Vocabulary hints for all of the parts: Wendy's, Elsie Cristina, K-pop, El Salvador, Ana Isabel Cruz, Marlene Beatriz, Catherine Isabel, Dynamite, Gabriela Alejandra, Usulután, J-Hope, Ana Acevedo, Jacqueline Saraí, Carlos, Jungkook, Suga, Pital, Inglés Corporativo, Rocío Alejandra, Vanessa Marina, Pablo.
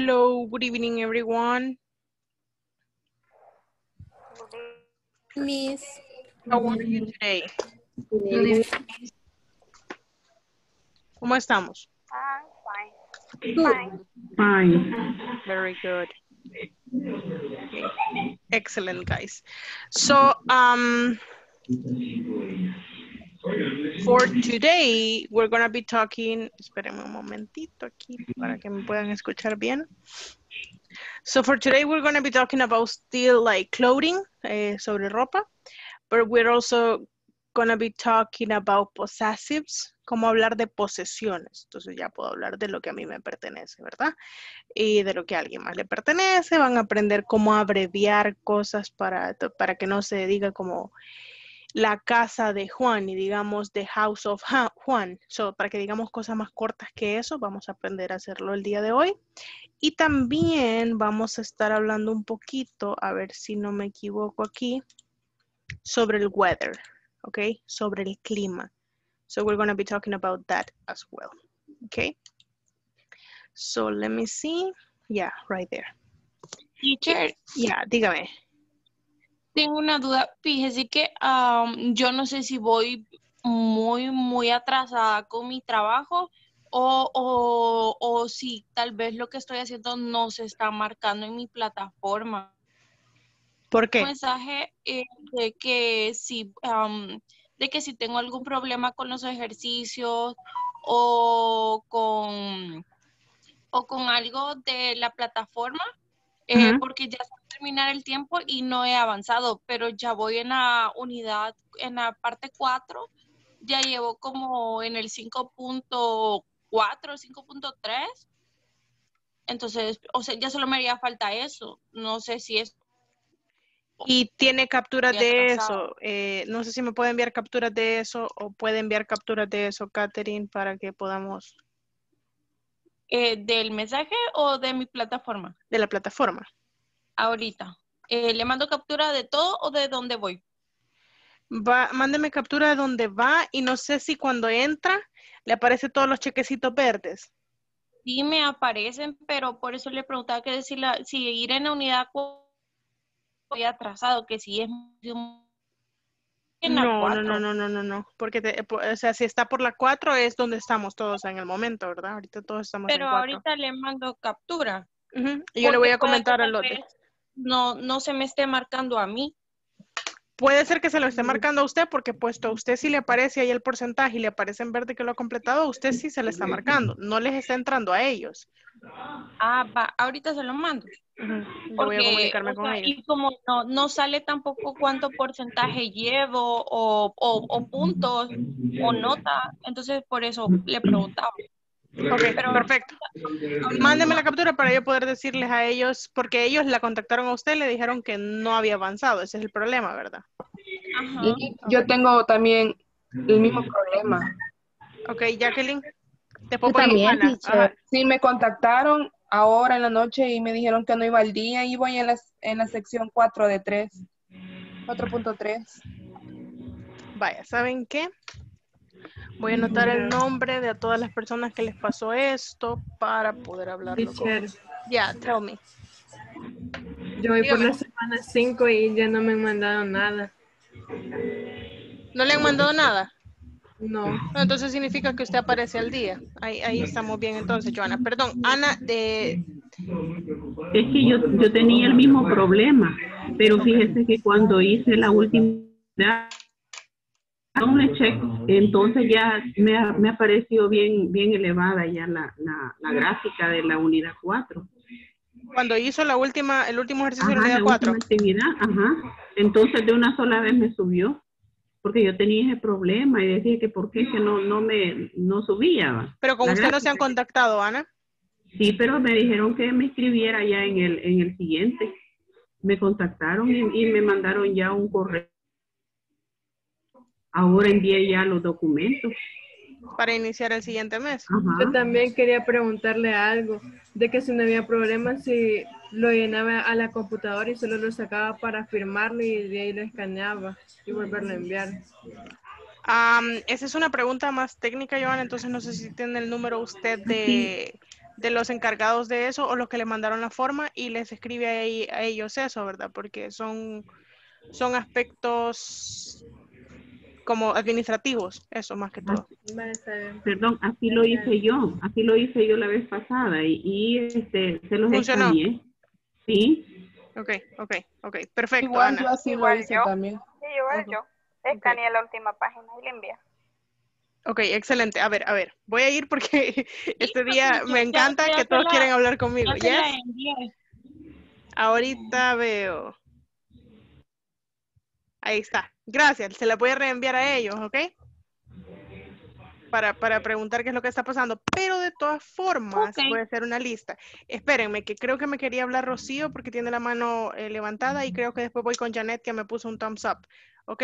Hello, good evening, everyone. Miss, how are you today? ¿Cómo estamos? Fine. Very good. Okay. Excellent, guys. So, for today, we're going to be talking... Espérenme un momentito aquí para que me puedan escuchar bien. So for today, we're going to be talking about still like clothing, sobre ropa. But we're also going to be talking about possessives, como hablar de posesiones. Entonces ya puedo hablar de lo que a mí me pertenece, ¿verdad? Y de lo que a alguien más le pertenece. Van a aprender cómo abreviar cosas para que no se diga como... la casa de Juan y digamos the house of Juan. So, para que digamos cosas más cortas que eso, vamos a aprender a hacerlo el día de hoy. Y también vamos a estar hablando un poquito, a ver si no me equivoco aquí, sobre el weather, okay? Sobre el clima. So we're going to be talking about that as well, okay? So let me see. Yeah, right there. Teacher. Yeah, dígame. Tengo una duda, fíjese que yo no sé si voy muy atrasada con mi trabajo o si tal vez lo que estoy haciendo no se está marcando en mi plataforma. ¿Por qué? Un mensaje de que si tengo algún problema con los ejercicios o con algo de la plataforma, porque ya terminar el tiempo y no he avanzado, pero ya voy en la unidad, en la parte 4, ya llevo como en el 5.4, 5.3, entonces, o sea, ya solo me haría falta eso, no sé si es... Y tiene capturas de eso, no sé si me puede enviar capturas de eso, o puede enviar capturas de eso, Catherine, para que podamos... ¿del mensaje o de mi plataforma? De la plataforma. Ahorita. ¿Le mando captura de todo o de dónde voy? Mándeme captura de dónde va y no sé si cuando entra le aparecen todos los chequecitos verdes. Sí, me aparecen, pero por eso le preguntaba que decirle, si ir en la unidad voy atrasado, que si es... No, porque o sea, si está por la 4 es donde estamos todos en el momento, ¿verdad? Ahorita todos estamos en 4. Pero ahorita le mando captura. Y yo le voy a comentar al otro. No se me esté marcando a mí. Puede ser que se lo esté marcando a usted porque puesto a usted sí le aparece ahí el porcentaje y le aparece en verde que lo ha completado, a usted sí se le está marcando. No les está entrando a ellos. Ah, va. Ahorita se lo mando. Voy a comunicarme con ellos. Y como no sale tampoco cuánto porcentaje llevo o puntos o nota, entonces por eso le preguntaba. Ok, perfecto. Mándeme la captura para yo poder decirles a ellos, porque ellos la contactaron a usted y le dijeron que no había avanzado. Ese es el problema, ¿verdad? Ajá. Y yo tengo también el mismo problema. Ok, Jacqueline. Después también, sí, me contactaron ahora en la noche y me dijeron que no iba al día y voy en la sección 4 de 3. 4.3. Vaya, ¿saben qué? Voy a anotar el nombre de a todas las personas que les pasó esto para poder hablarlo. Ya, tell me. Yo voy por la semana 5 y ya no me han mandado nada. ¿No le han mandado nada? No. Entonces significa que usted aparece al día. Ahí estamos bien entonces, Joana. Perdón, Ana, Es que yo tenía el mismo problema, pero fíjese que cuando hice la última... entonces ya me ha parecido bien elevada ya la gráfica de la unidad 4. Cuando hizo el último ejercicio de la unidad 4. Entonces de una sola vez me subió, porque yo tenía ese problema y decía que por qué que no subía. Pero con usted no se han contactado, Ana. Sí, pero me dijeron que me escribiera ya en el siguiente. Me contactaron y me mandaron ya un correo. Ahora envié ya los documentos. Para iniciar el siguiente mes. Ajá. Yo también quería preguntarle algo, de que si no había problema, si lo llenaba a la computadora y solo lo sacaba para firmarlo y de ahí lo escaneaba y volverlo a enviar. Esa es una pregunta más técnica, Joana, entonces no sé si tiene el número usted de, sí. de los encargados de eso o los que le mandaron la forma y les escribe a ellos eso, ¿verdad? Porque son aspectos como administrativos, eso más que todo. Perdón, así lo hice yo la vez pasada y se los enseñé. Sí. Okay, perfecto. Igual Ana. Yo así igual lo hice yo también. Sí, igual yo. Escaneé la última página y la envié. Ok, excelente. A ver, voy a ir porque este día me encanta que todos quieren hablar conmigo. Yes. Ahorita veo. Ahí está. Gracias. Se la voy a reenviar a ellos, ¿ok? Para preguntar qué es lo que está pasando. Pero de todas formas, puede ser una lista. Espérenme, que creo que me quería hablar Rocío porque tiene la mano levantada y creo que después voy con Janet que me puso un thumbs up. ¿Ok?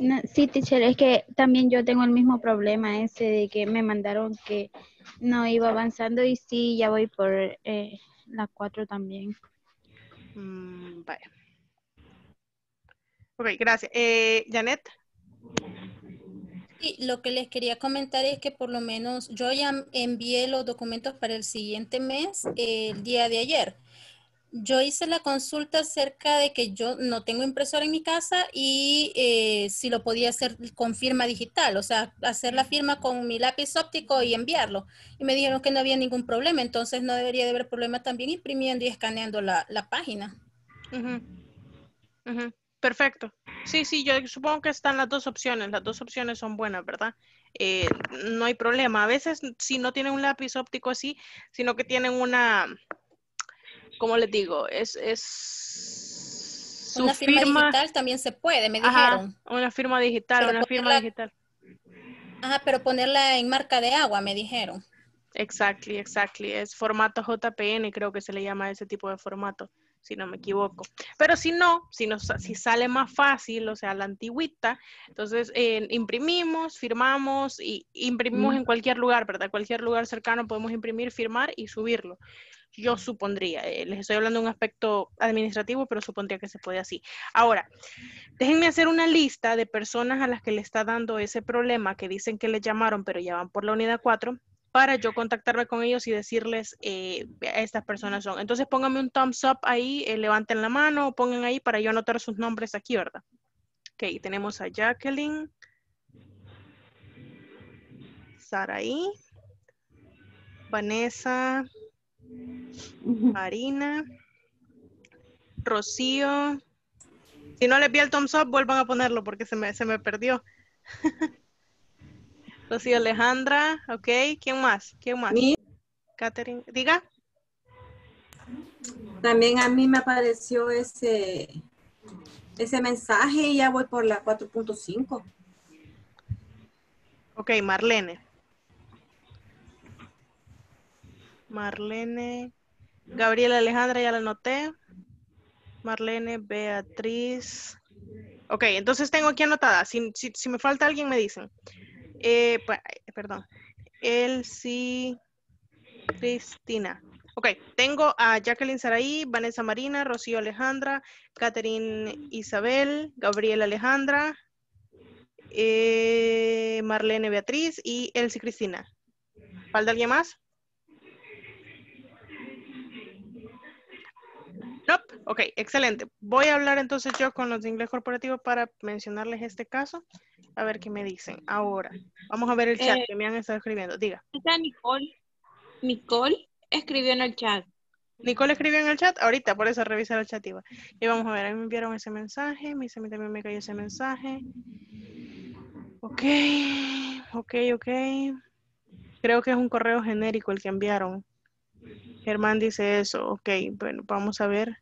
No, sí, teacher, es que también yo tengo el mismo problema ese de que me mandaron que no iba avanzando y sí, ya voy por la 4 también. Vaya. Ok, gracias. Janet. Sí, lo que les quería comentar es que por lo menos yo ya envié los documentos para el siguiente mes, el día de ayer. Yo hice la consulta acerca de que yo no tengo impresora en mi casa y si lo podía hacer con firma digital, o sea, hacer la firma con mi lápiz óptico y enviarlo. Y me dijeron que no había ningún problema, entonces no debería de haber problema también imprimiendo y escaneando la página. Uh-huh. Uh-huh. Perfecto. Sí, yo supongo que están las dos opciones. Las dos opciones son buenas, ¿verdad? No hay problema. A veces, si no tienen un lápiz óptico así, sino que tienen una... ¿Cómo les digo? Es una firma digital también se puede, me dijeron. Ajá, una firma digital. Ajá, pero ponerla en marca de agua, me dijeron. Exactly. Es formato JPN, creo que se le llama ese tipo de formato, si no me equivoco. Pero si sale más fácil, o sea, la antigüita, entonces imprimimos, firmamos y imprimimos en cualquier lugar, ¿verdad? Cualquier lugar cercano podemos imprimir, firmar y subirlo. Yo supondría, les estoy hablando de un aspecto administrativo, pero supondría que se puede así. Ahora, déjenme hacer una lista de personas a las que le está dando ese problema, que dicen que les llamaron, pero ya van por la unidad 4, para yo contactarme con ellos y decirles estas personas son. Entonces pónganme un thumbs up ahí, levanten la mano, o pongan ahí para yo anotar sus nombres aquí, ¿verdad? Ok, tenemos a Jacqueline, Saraí, Vanessa... Marina, Rocío. Si no les vi el thumbs up, vuelvan a ponerlo porque se me perdió. Rocío Alejandra, ok. ¿Quién más? Catherine, diga. También a mí me apareció ese mensaje y ya voy por la 4.5. Ok, Marlene, Gabriela Alejandra, ya la anoté. Marlene, Beatriz. Ok, entonces tengo aquí anotada. Si me falta alguien, me dicen. Perdón. Elsie, Cristina. Ok, tengo a Jacqueline Saraí, Vanessa Marina, Rocío Alejandra, Catherine Isabel, Gabriela Alejandra, Marlene, Beatriz y Elsie Cristina. ¿Falta alguien más? Ok, excelente. Voy a hablar entonces yo con los de inglés corporativo para mencionarles este caso. A ver qué me dicen. Ahora, vamos a ver el chat que me han estado escribiendo. Diga. Está Nicole escribió en el chat. Nicole escribió en el chat. Ahorita, por eso revisar el chat iba. Y vamos a ver, a mí me enviaron ese mensaje. A mí también me cayó ese mensaje. Ok. Creo que es un correo genérico el que enviaron. Germán dice eso. Ok, bueno, vamos a ver.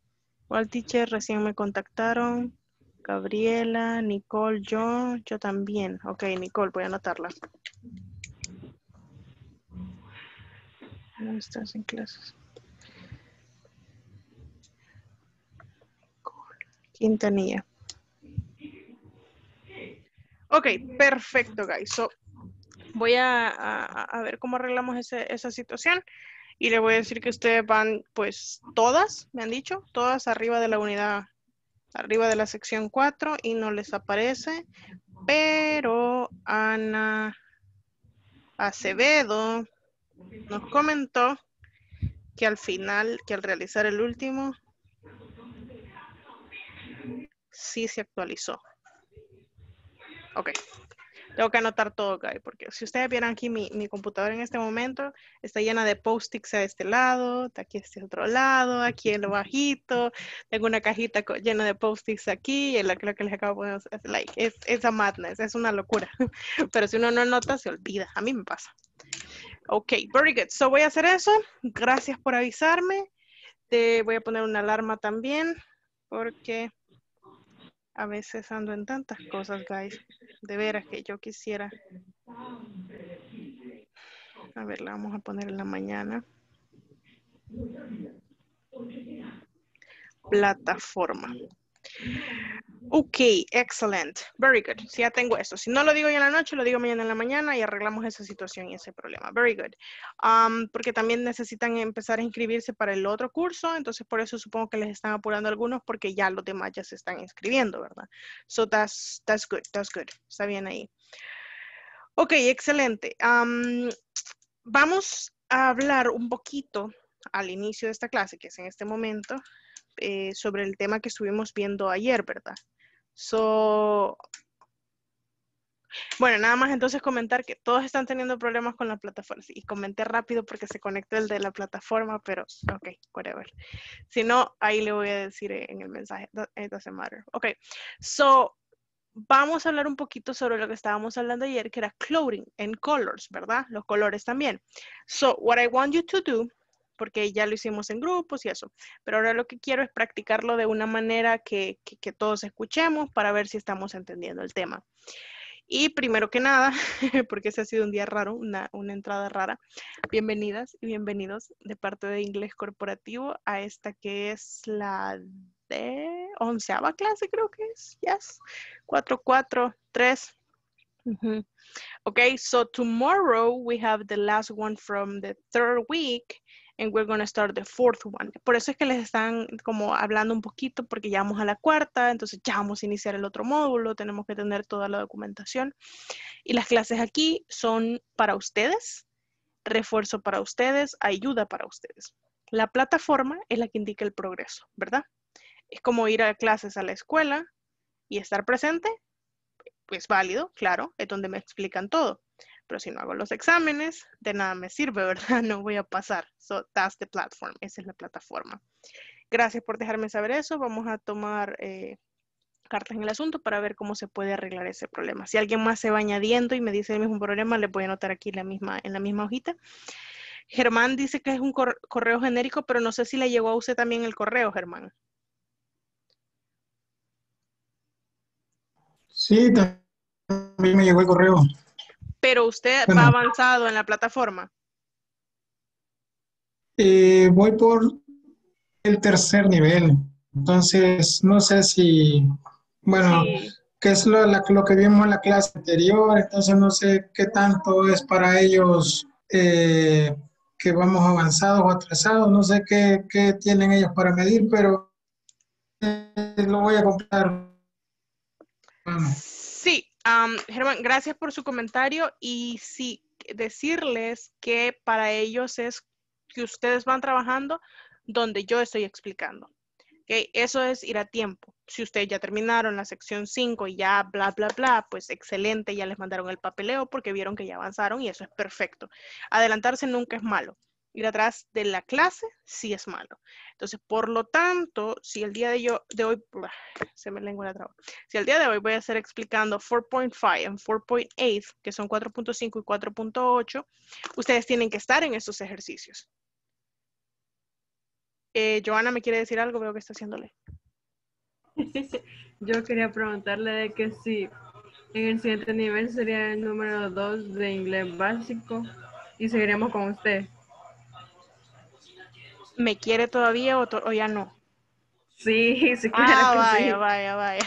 Wal teacher, recién me contactaron. Gabriela, Nicole, yo también. Ok, Nicole, voy a anotarla. ¿Dónde estás en clases? Quintanilla. Ok, perfecto, guys. So, voy a ver cómo arreglamos esa situación. Y le voy a decir que ustedes van, pues, todas, me han dicho, todas arriba de la unidad, arriba de la sección 4 y no les aparece. Pero Ana Acevedo nos comentó que al final, que al realizar el último, sí se actualizó. Ok. Tengo que anotar todo, guys, porque si ustedes vieran aquí mi computadora en este momento, está llena de post-its a este lado, aquí a este otro lado, aquí en lo bajito, tengo una cajita llena de post-its aquí, y la que les acabo de poner, like, es a madness, es una locura. Pero si uno no anota, se olvida. A mí me pasa. Ok, very good. So voy a hacer eso. Gracias por avisarme. Te voy a poner una alarma también, porque... a veces ando en tantas cosas, guys. De veras que yo quisiera. A ver, la vamos a poner en la mañana. Plataforma. Ok, excelente. Very good. Si ya tengo eso. Si no lo digo hoy en la noche, lo digo mañana en la mañana y arreglamos esa situación y ese problema. Very good. Porque también necesitan empezar a inscribirse para el otro curso, entonces por eso supongo que les están apurando algunos porque ya los demás ya se están inscribiendo, ¿verdad? So that's good, that's good. Está bien ahí. Ok, excelente. Vamos a hablar un poquito al inicio de esta clase, que es en este momento, sobre el tema que estuvimos viendo ayer, ¿verdad? So, bueno, nada más entonces comentar que todos están teniendo problemas con la plataforma. Y comenté rápido porque se conectó el de la plataforma, pero ok, whatever. Si no, ahí le voy a decir en el mensaje. It doesn't matter. Ok, so vamos a hablar un poquito sobre lo que estábamos hablando ayer, que era clothing and colors, ¿verdad? Los colores también. So, what I want you to do, porque ya lo hicimos en grupos y eso. Pero ahora lo que quiero es practicarlo de una manera que todos escuchemos para ver si estamos entendiendo el tema. Y primero que nada, porque ese ha sido un día raro, una entrada rara, bienvenidas y bienvenidos de parte de Inglés Corporativo a esta que es la de 11ª clase, creo que es, yes, 443. Mm-hmm. Okay, so tomorrow we have the last one from the 3rd week. And we're going to start the 4th one. Por eso es que les están como hablando un poquito porque ya vamos a la 4ª, entonces ya vamos a iniciar el otro módulo, tenemos que tener toda la documentación. Y las clases aquí son para ustedes, refuerzo para ustedes, ayuda para ustedes. La plataforma es la que indica el progreso, ¿verdad? Es como ir a clases a la escuela y estar presente, pues válido, claro, es donde me explican todo. Pero si no hago los exámenes, de nada me sirve, ¿verdad? No voy a pasar. So, that's the platform. Esa es la plataforma. Gracias por dejarme saber eso. Vamos a tomar cartas en el asunto para ver cómo se puede arreglar ese problema. Si alguien más se va añadiendo y me dice el mismo problema, les voy a anotar aquí en la misma hojita. Germán dice que es un correo genérico, pero no sé si le llegó a usted también el correo, Germán. Sí, también me llegó el correo. Pero usted va avanzado en la plataforma. Voy por el 3er nivel. Entonces, no sé si... Bueno, sí, que es lo que vimos en la clase anterior. Entonces, no sé qué tanto es para ellos que vamos avanzados o atrasados. No sé qué tienen ellos para medir, pero lo voy a comprar. Bueno. Sí. Germán, gracias por su comentario y sí, decirles que para ellos es que ustedes van trabajando donde yo estoy explicando. Okay, eso es ir a tiempo. Si ustedes ya terminaron la sección 5 y ya bla, bla, bla, pues excelente, ya les mandaron el papeleo porque vieron que ya avanzaron y eso es perfecto. Adelantarse nunca es malo. Ir atrás de la clase sí es malo. Entonces, por lo tanto, si el día de hoy, se me lengua la traba. Si el día de hoy voy a estar explicando 4.5 and 4.8, que son 4.5 y 4.8, ustedes tienen que estar en esos ejercicios. Joana, ¿me quiere decir algo? Veo que está haciéndole. Yo quería preguntarle de que si en el siguiente nivel sería el número 2 de inglés básico y seguiremos con usted. ¿Me quiere todavía o ya no? Sí, sí, claro. Ah, vaya, sí, vaya, vaya.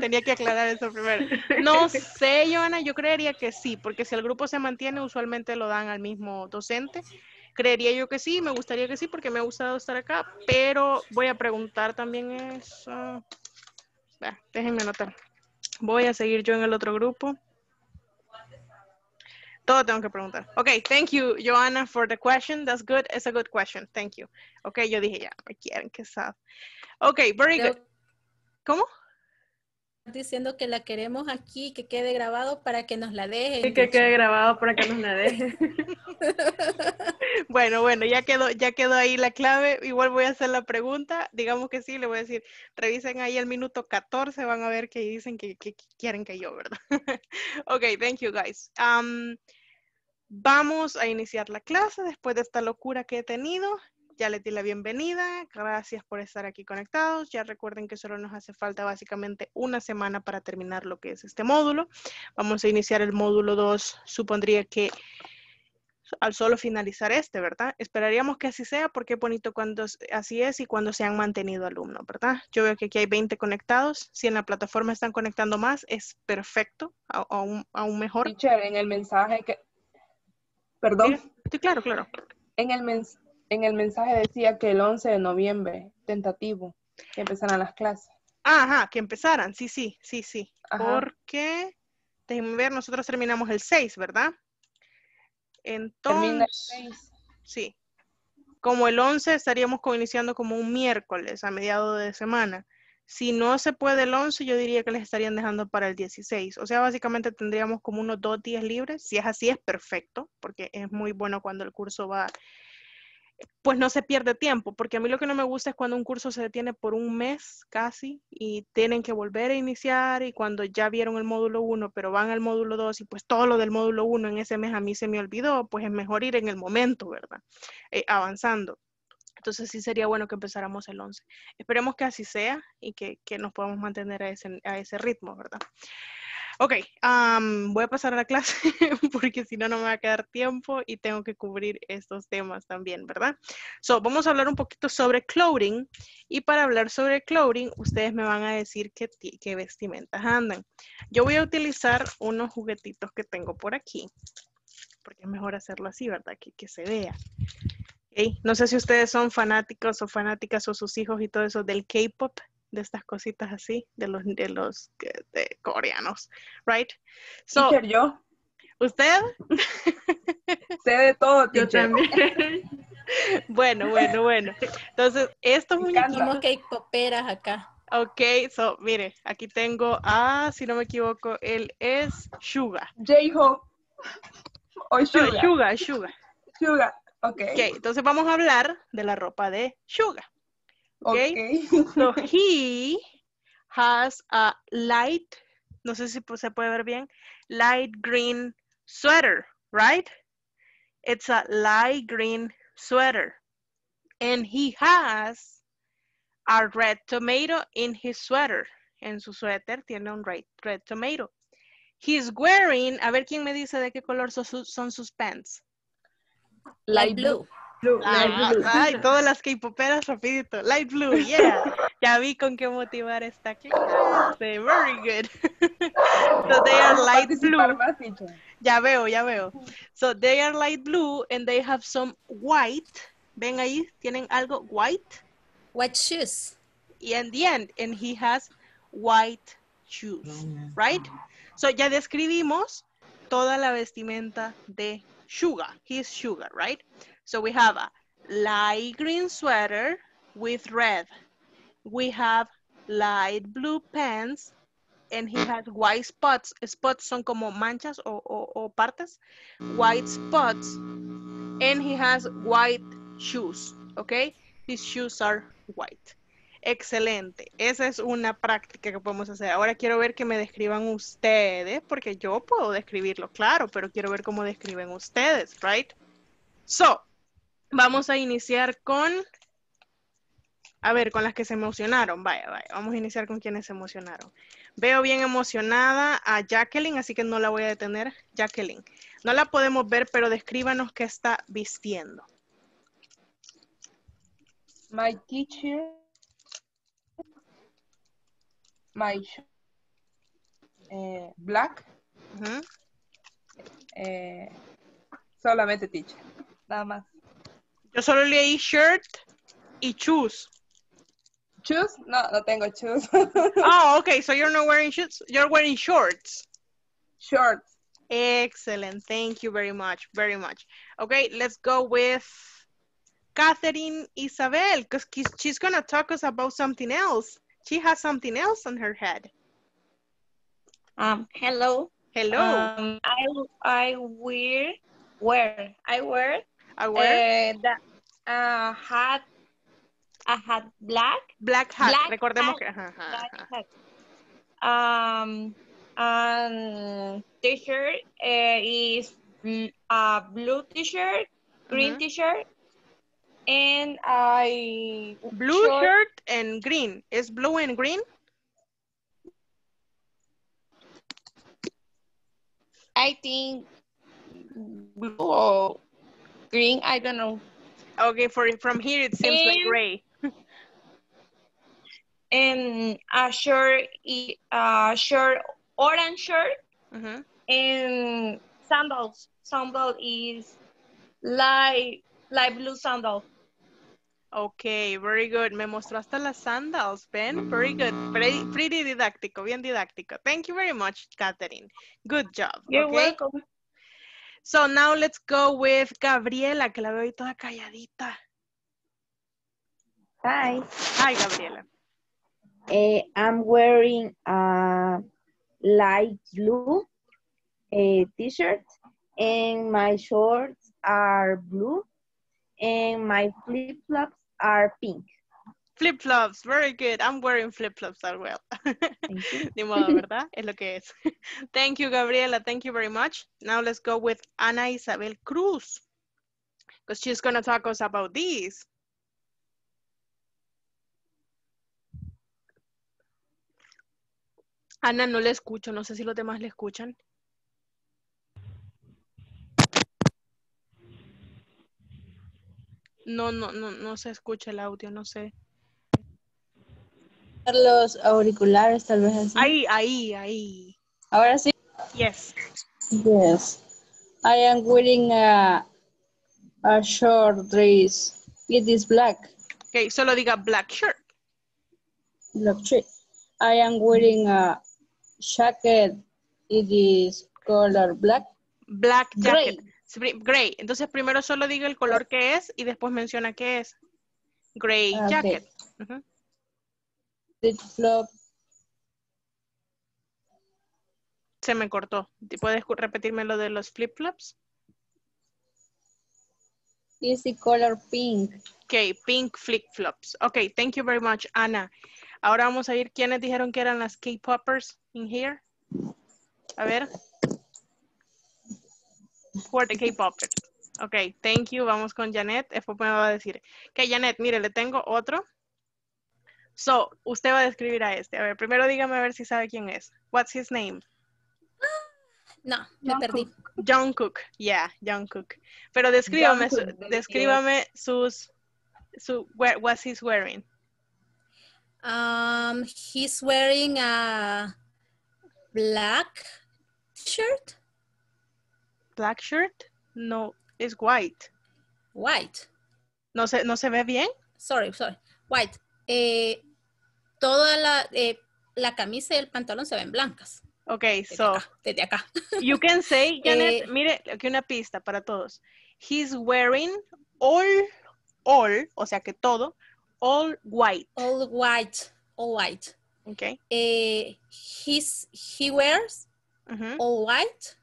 Tenía que aclarar eso primero. No sé, Joana, yo creería que sí, porque si el grupo se mantiene, usualmente lo dan al mismo docente. Creería yo que sí, me gustaría que sí, porque me ha gustado estar acá, pero voy a preguntar también eso. Déjenme anotar. Voy a seguir yo en el otro grupo. Todo tengo que preguntar. Ok, thank you, Joanna, for the question. That's good. It's a good question. Thank you. Ok, yo dije ya, me quieren, qué sad. Ok, very good. ¿Cómo? Diciendo que la queremos aquí, que quede grabado para que nos la dejen. Sí, que quede grabado para que nos la dejen. Bueno, ya quedó ahí la clave. Igual voy a hacer la pregunta. Digamos que sí, le voy a decir, revisen ahí el minuto 14, van a ver que dicen que quieren que yo, ¿verdad? Ok, thank you guys. Vamos a iniciar la clase después de esta locura que he tenido. Ya les di la bienvenida, gracias por estar aquí conectados. Ya recuerden que solo nos hace falta básicamente una semana para terminar lo que es este módulo. Vamos a iniciar el módulo 2, supondría que al solo finalizar este, ¿verdad? Esperaríamos que así sea porque es bonito cuando así es y cuando se han mantenido alumnos, ¿verdad? Yo veo que aquí hay 20 conectados. Si en la plataforma están conectando más, es perfecto, aún mejor. Teacher, en el mensaje que... Perdón. Sí, claro. En el mensaje decía que el 11 de noviembre, tentativo, que empezaran las clases. Ajá, que empezaran, sí. Ajá. Porque, déjenme ver, nosotros terminamos el 6, ¿verdad? Entonces, termina el 6. Sí. Como el 11 estaríamos iniciando como un miércoles, a mediados de semana. Si no se puede el 11, yo diría que les estarían dejando para el 16. O sea, básicamente tendríamos como unos 2 días libres. Si es así, es perfecto, porque es muy bueno cuando el curso va... pues no se pierde tiempo, porque a mí lo que no me gusta es cuando un curso se detiene por un mes casi y tienen que volver a iniciar, y cuando ya vieron el módulo 1 pero van al módulo 2 y pues todo lo del módulo 1 en ese mes a mí se me olvidó, pues es mejor ir en el momento, ¿verdad? Avanzando. Entonces sí sería bueno que empezáramos el 11. Esperemos que así sea y que nos podamos mantener a ese ritmo, ¿verdad? Ok, voy a pasar a la clase porque si no, no me va a quedar tiempo y tengo que cubrir estos temas también, ¿verdad? So, vamos a hablar un poquito sobre clothing, y para hablar sobre clothing, ustedes me van a decir qué vestimentas andan. Yo voy a utilizar unos juguetitos que tengo por aquí, porque es mejor hacerlo así, ¿verdad? Que se vea. Okay. No sé si ustedes son fanáticos o fanáticas o sus hijos y todo eso del K-pop, de estas cositas así, de los coreanos, right? So, teacher, ¿yo? ¿Usted? Sé de todo, teacher. Yo también. Bueno. Entonces, estos muñequitos... Somos K-poperas acá. Ok, so, mire, aquí tengo si no me equivoco, él es Suga. J-Hope. O Suga. Suga, ok. Entonces vamos a hablar de la ropa de Suga. Okay. So he has a light, no sé si se puede ver bien, light green sweater, right? It's a light green sweater. And he has a red tomato in his sweater. En su suéter tiene un red tomato. He's wearing, a ver quién me dice de qué color son sus pants. Light blue. Blue, light blue. Ay, todas las K-poperas rapidito. Light blue, yeah. Ya vi con qué motivar esta clase. Very good. So they are light blue. Ya veo. So they are light blue and they have some white. Ven ahí, tienen algo white. White shoes. And the end, and he has white shoes, right? So ya describimos toda la vestimenta de Suga. He's Suga, right? So we have a light green sweater with red. We have light blue pants and he has white spots. Spots son como manchas o partes. White spots and he has white shoes, okay? His shoes are white. Excelente. Esa es una práctica que podemos hacer. Ahora quiero ver que me describan ustedes, porque yo puedo describirlo, claro, pero quiero ver cómo describen ustedes, right? So, vamos a iniciar con las que se emocionaron. Vaya, vamos a iniciar con quienes se emocionaron. Veo bien emocionada a Jacqueline, así que no la voy a detener. Jacqueline, no la podemos ver, pero descríbanos qué está vistiendo. My teacher, my black, solamente teacher, nada más. Yo solo leí shirt y shoes. ¿Shoes? No tengo shoes. Oh, okay. So you're not wearing shoes. You're wearing shorts. Shorts. Excellent. Thank you very much. Very much. Okay, let's go with Catherine Isabel, because she's going to talk us about something else. She has something else on her head. Hello. Hello. I wear the hat. A hat, black hat. Black recordemos hat, que black hat. T-shirt is a blue t-shirt, green t-shirt, and I blue shirt and green. Is blue and green? I think blue or green. I don't know. Okay, from here it seems like gray. And a shirt, orange shirt, and sandals. Sandal is light blue sandal. Okay, very good. Me mostró hasta las sandals, Ben. Very good. Pretty didáctico, bien didáctico. Thank you very much, Catherine. Good job. You're welcome. So now let's go with Gabriela, que la veo ahí toda calladita. Hi. Hi, Gabriela. I'm wearing a light blue t-shirt, and my shorts are blue, and my flip-flops are pink. Flip-flops, very good. I'm wearing flip-flops as well. Ni modo, ¿verdad? Es lo que es. Thank you, Gabriela. Thank you very much. Now let's go with Ana Isabel Cruz, because she's going to talk us about these. Ana, no le escucho. No sé si los demás le escuchan. No se escucha el audio, no sé. Los auriculares, tal vez así. Ahí. Ahora sí. Yes. I am wearing a short dress. It is black. Okay, solo diga black shirt. Black shirt. I am wearing a jacket. It is color black. Black jacket. Gray. Entonces primero solo diga el color que es y después menciona qué es. Gray jacket. Okay. Flip-flop. Se me cortó. ¿Puedes repetirme lo de los flip-flops? It's the color pink. Ok, pink flip-flops. Ok, thank you very much, Ana. Ahora vamos a ir. ¿Quiénes dijeron que eran las K-poppers in here? A ver. Who are the K-poppers? Ok, thank you. Vamos con Janet. Después me va a decir. Ok, Janet, mire, le tengo otro. So, usted va a describir a este. A ver, primero dígame a ver si sabe quién es. What's his name? No, me perdí. Jungkook. Yeah, Jungkook. Pero descríbame, what's he wearing? He's wearing a black shirt. Black shirt? No, it's white. White. ¿No se ve bien? Sorry. White. Toda la camisa y el pantalón se ven blancas. Ok, desde acá. You can say, Janet, mire, aquí una pista para todos. He's wearing all, o sea que todo, all white. All white. Ok. He wears all white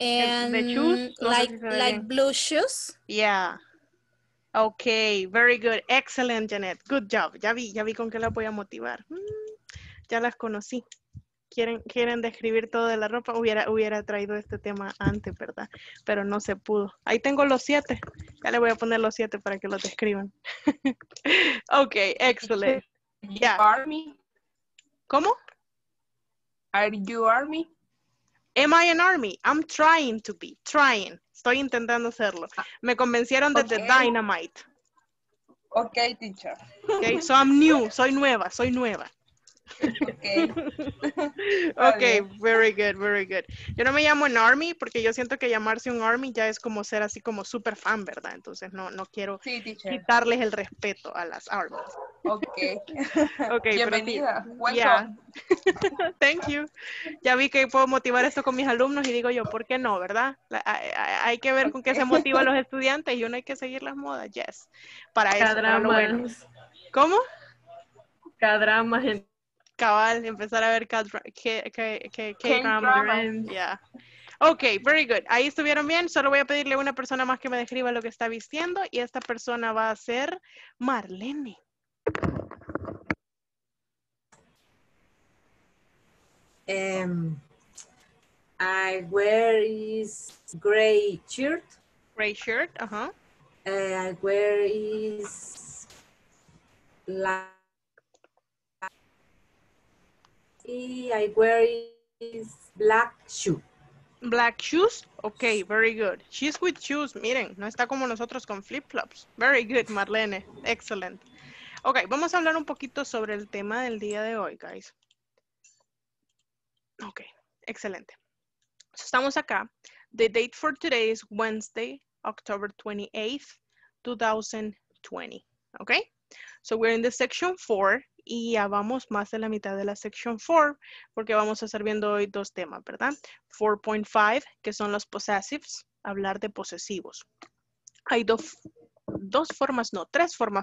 and the shoes, like blue shoes. Yeah. Ok, very good. Excellent, Janet. Good job. Ya vi con qué la voy a motivar. Ya las conocí. ¿Quieren describir todo de la ropa? Hubiera traído este tema antes, ¿verdad? Pero no se pudo. Ahí tengo los 7. Ya le voy a poner los 7 para que los describan. Ok, excellent. Yeah. Army. ¿Cómo? Are you army? Am I an army? I'm trying to be. Trying. Estoy intentando hacerlo. Me convencieron desde Dynamite. Ok, teacher. Ok, so I'm new. Soy nueva. Okay. Okay, very good, very good. Yo no me llamo un army porque yo siento que llamarse un army ya es como ser así como super fan, ¿verdad? Entonces no quiero quitarles el respeto a las armas. Okay. Okay, bienvenida. Pero, yeah. Thank you. Ya vi que puedo motivar esto con mis alumnos y digo yo, ¿por qué no, verdad? Hay que ver con qué se motivan los estudiantes y uno hay que seguir las modas, yes. Para eso, para lo bueno. ¿Cómo? K-dramas. Cabal, empezar a ver K-dramas. Yeah. Ok, very good. Ahí estuvieron bien. Solo voy a pedirle a una persona más que me describa lo que está vistiendo y esta persona va a ser Marlene. I wear is gray shirt. Gray shirt, ajá. I wear is black. Y I wear is black shoe. Black shoes? Okay, very good. She's with shoes, miren, no está como nosotros con flip-flops. Very good, Marlene. Excellent. Ok, vamos a hablar un poquito sobre el tema del día de hoy, guys. Ok, excelente. So, estamos acá. The date for today is Wednesday, October 28th, 2020. Ok, so we're in the section 4. Y ya vamos más de la mitad de la section 4, porque vamos a estar viendo hoy dos temas, ¿verdad? 4.5, que son los possessives, hablar de posesivos. Hay tres formas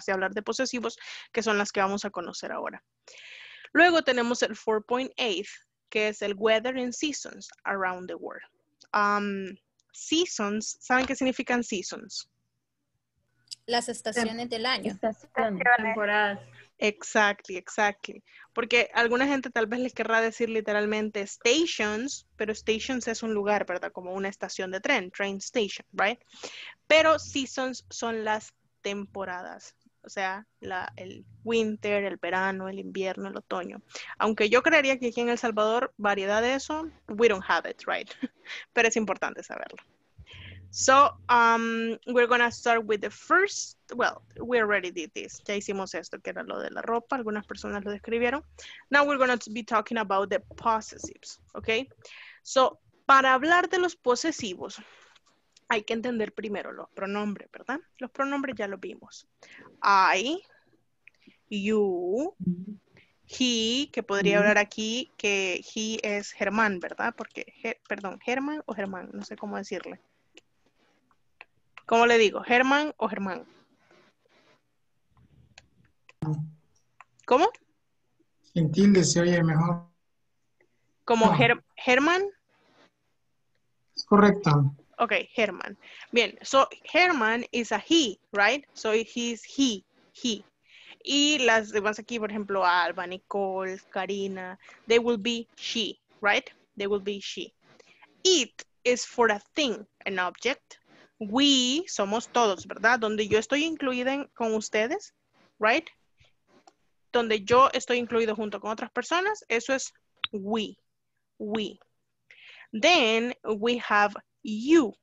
de hablar de posesivos, que son las que vamos a conocer ahora. Luego tenemos el 4.8, que es el weather and seasons around the world. Seasons, ¿saben qué significan seasons? Las estaciones del año. Estaciones. Temporadas. Exactly. Porque alguna gente tal vez les querrá decir literalmente stations, pero stations es un lugar, ¿verdad? Como una estación de tren, train station, right? Pero seasons son las temporadas. O sea, el winter, el verano, el invierno, el otoño. Aunque yo creería que aquí en El Salvador, variedad de eso, we don't have it, right? Pero es importante saberlo. So, we're going to start with the first, well, we already did this. Ya hicimos esto, que era lo de la ropa. Algunas personas lo describieron. Now we're going to be talking about the possessives, okay? So, para hablar de los posesivos, hay que entender primero los pronombres, ¿verdad? Los pronombres ya los vimos. I, you, he, que podría hablar aquí, que he es Germán, ¿verdad? Porque, Germán o Germán, no sé cómo decirle. ¿Cómo le digo? ¿Germán o Germán? ¿Cómo? Sin tilde se oye mejor. ¿Como Germán? Es correcto. Ok, Germán. Bien, so Germán is a he, right? So he's he. Y las demás aquí, por ejemplo, Alba, Nicole, Karina, they will be she, right? They will be she. It is for a thing, an object. We somos todos, ¿verdad? Donde yo estoy incluida con ustedes, right? Donde yo estoy incluido junto con otras personas, eso es we. Then we have you.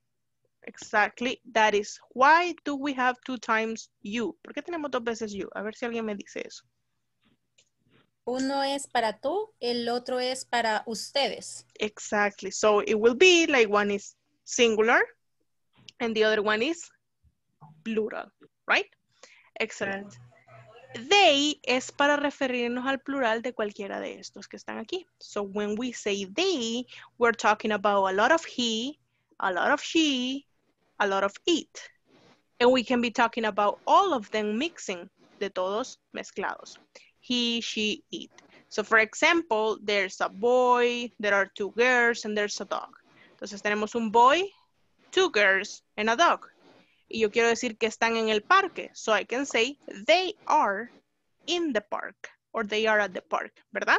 Exactly, that is why do we have 2 times you? ¿Por qué tenemos 2 veces you? A ver si alguien me dice eso. Uno es para tú, el otro es para ustedes. Exactly, so it will be like one is singular. And the other one is plural, right? Excellent. They es para referirnos al plural de cualquiera de estos que están aquí. So when we say they, we're talking about a lot of he, a lot of she, a lot of it. And we can be talking about all of them mixing, de todos mezclados. He, she, it. So for example, there's a boy, there are 2 girls, and there's a dog. Entonces tenemos un boy, 2 girls and a dog. Y yo quiero decir que están en el parque. So I can say they are in the park or they are at the park, ¿verdad?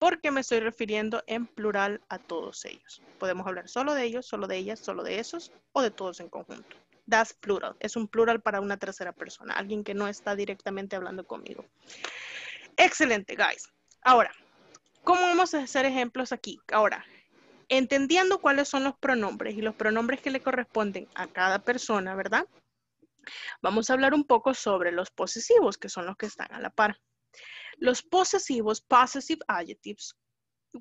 Porque me estoy refiriendo en plural a todos ellos. Podemos hablar solo de ellos, solo de ellas, solo de esos o de todos en conjunto. That's plural. Es un plural para una tercera persona. Alguien que no está directamente hablando conmigo. Excelente, guys. Ahora, ¿cómo vamos a hacer ejemplos aquí? Ahora, entendiendo cuáles son los pronombres y los pronombres que le corresponden a cada persona, ¿verdad? Vamos a hablar un poco sobre los posesivos, que son los que están a la par. Los possessivos, possessive adjectives,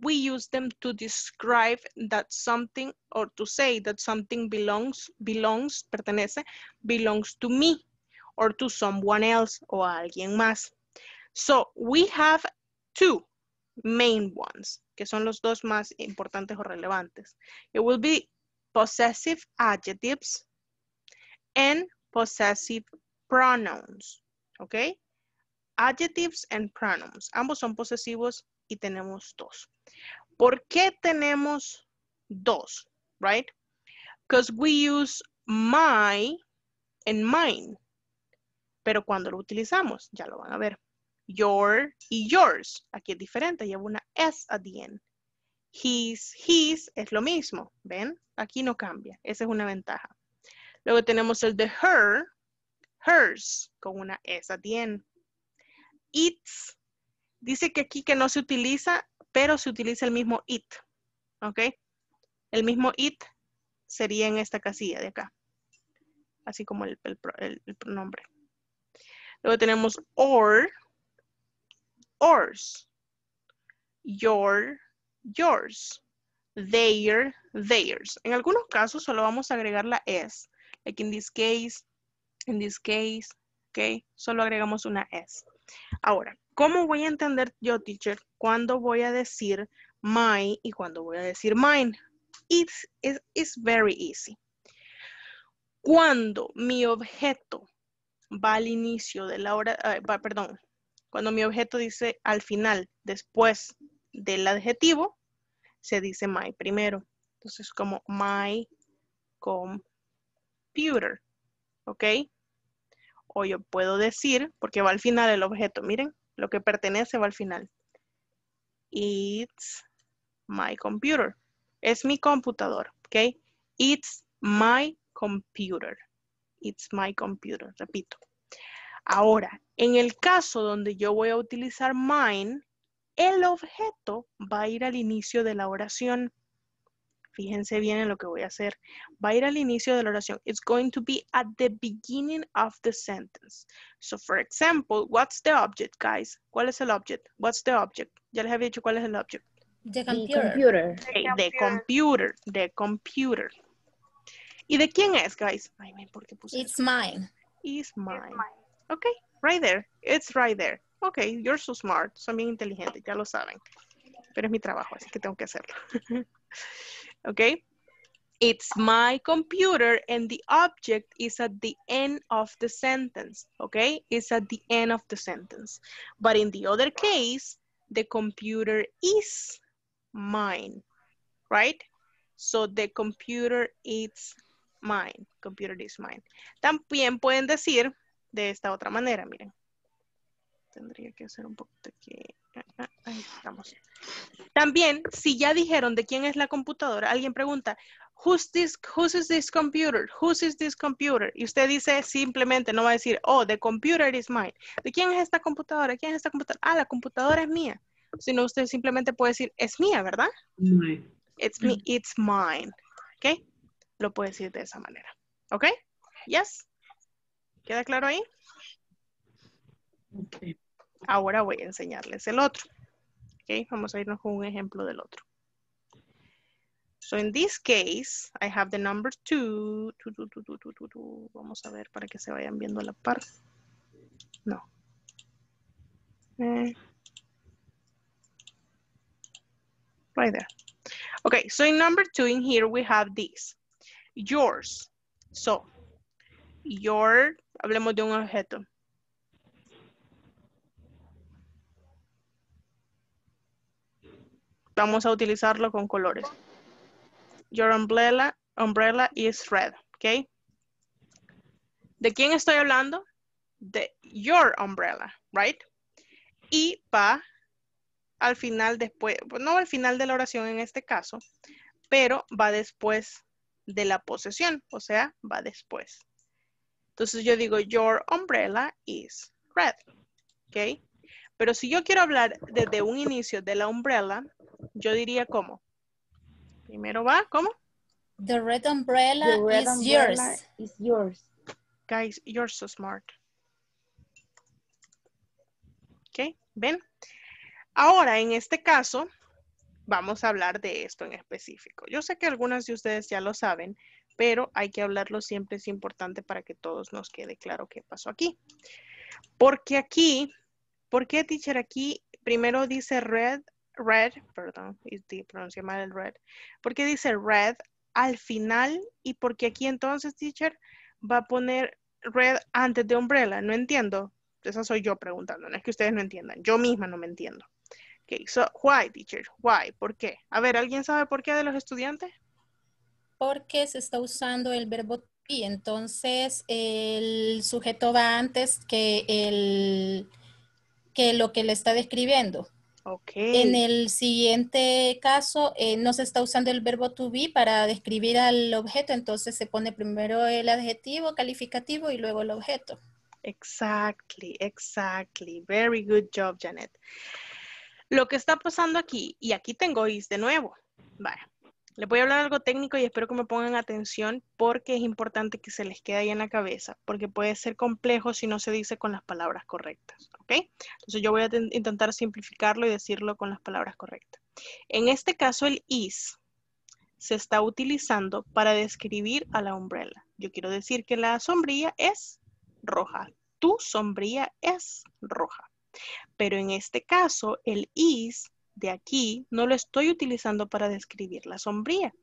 we use them to describe that something or to say that something belongs to me or to someone else o a alguien más. So we have two main ones, que son los dos más importantes o relevantes. It will be possessive adjectives and possessive pronouns, okay? Adjectives and pronouns. Ambos son posesivos y tenemos dos. ¿Por qué tenemos dos, right? Because we use my and mine. Pero cuando lo utilizamos, ya lo van a ver. Your y yours. Aquí es diferente, lleva una S at the end. His, his es lo mismo. ¿Ven? Aquí no cambia. Esa es una ventaja. Luego tenemos el de her, hers, con una S at the end. It's. Dice que aquí que no se utiliza, pero se utiliza el mismo it. ¿Ok? El mismo it sería en esta casilla de acá. Así como el pronombre. Luego tenemos or, ours. Your, yours. Their, theirs. En algunos casos solo vamos a agregar la S. Like in this case, ok. Solo agregamos una S. Ahora, ¿cómo voy a entender yo, teacher, cuándo voy a decir my y cuándo voy a decir mine? It's very easy. Cuando mi objeto va al inicio de la hora, perdón, cuando mi objeto dice al final, después del adjetivo, se dice my primero. Entonces, como my computer, ¿ok? O yo puedo decir, porque va al final el objeto, miren, lo que pertenece va al final. It's my computer. Es mi computador, ¿ok? It's my computer. It's my computer, repito. Ahora, en el caso donde yo voy a utilizar mine, el objeto va a ir al inicio de la oración. Fíjense bien en lo que voy a hacer. Va a ir al inicio de la oración. It's going to be at the beginning of the sentence. So, for example, what's the object, guys? ¿Cuál es el object? What's the object? Ya les había dicho cuál es el object. The computer. The computer. The computer. ¿Y de quién es, guys? Ay, ¿por qué puse it's eso? Mine. It's mine. Okay, right there. It's right there. Okay, you're so smart. Son bien inteligentes, ya lo saben. Pero es mi trabajo, así que tengo que hacerlo. Okay, it's my computer and the object is at the end of the sentence. Okay, it's at the end of the sentence. But in the other case, the computer is mine, right? So the computer is mine. Computer is mine. También pueden decir de esta otra manera, miren. Tendría que hacer un poquito aquí. Ahí estamos. También, si ya dijeron de quién es la computadora, alguien pregunta, whose is this computer? Whose is this computer? Y usted dice simplemente, no va a decir, oh, the computer is mine. ¿De quién es esta computadora? ¿Quién es esta computadora? Ah, la computadora es mía. Sino usted simplemente puede decir, es mía, ¿verdad? Mine. It's me, it's mine. ¿Ok? Lo puede decir de esa manera. ¿Ok? Yes. ¿Queda claro ahí? Okay. Ahora voy a enseñarles el otro. Okay, vamos a irnos con un ejemplo del otro. So in this case, I have the number 2. Vamos a ver para que se vayan viendo la par. No. Right there. Okay, so in number 2 in here we have this. Yours. So, your, hablemos de un objeto. Vamos a utilizarlo con colores. Your umbrella is red, ¿ok? ¿De quién estoy hablando? De your umbrella, right? Y va al final después, no al final de la oración en este caso, pero va después de la posesión, o sea, va después. Entonces yo digo, your umbrella is red, ¿ok? Pero si yo quiero hablar desde un inicio de la umbrella, yo diría ¿cómo? Primero va, ¿cómo? The red umbrella, is yours. Guys, you're so smart. ¿Ok? ¿Ven? Ahora, en este caso, vamos a hablar de esto en específico. Yo sé que algunas de ustedes ya lo saben, pero hay que hablarlo siempre. Es importante para que todos nos quede claro qué pasó aquí. Porque aquí, ¿por qué, teacher, aquí primero dice red, perdón, pronuncié mal el red. ¿Por qué dice red al final? ¿Y por qué aquí entonces, teacher, va a poner red antes de umbrella? No entiendo. Esa soy yo preguntando. No es que ustedes no entiendan. Yo misma no me entiendo. Ok, so, why, teacher? Why? ¿Por qué? A ver, ¿alguien sabe por qué de los estudiantes? Porque se está usando el verbo to be. Entonces, el sujeto va antes que lo que le está describiendo. Okay. En el siguiente caso, no se está usando el verbo to be para describir al objeto. Entonces, se pone primero el adjetivo, calificativo y luego el objeto. Exactly, exactly. Very good job, Janet. Lo que está pasando aquí, y aquí tengo is de nuevo. Vaya, les voy a hablar algo técnico y espero que me pongan atención porque es importante que se les quede ahí en la cabeza, porque puede ser complejo si no se dice con las palabras correctas, ¿ok? Entonces yo voy a intentar simplificarlo y decirlo con las palabras correctas. En este caso el is se está utilizando para describir a la umbrella. Yo quiero decir que la sombrilla es roja. Tu sombrilla es roja. Pero en este caso, el is de aquí no lo estoy utilizando para describir la sombrilla.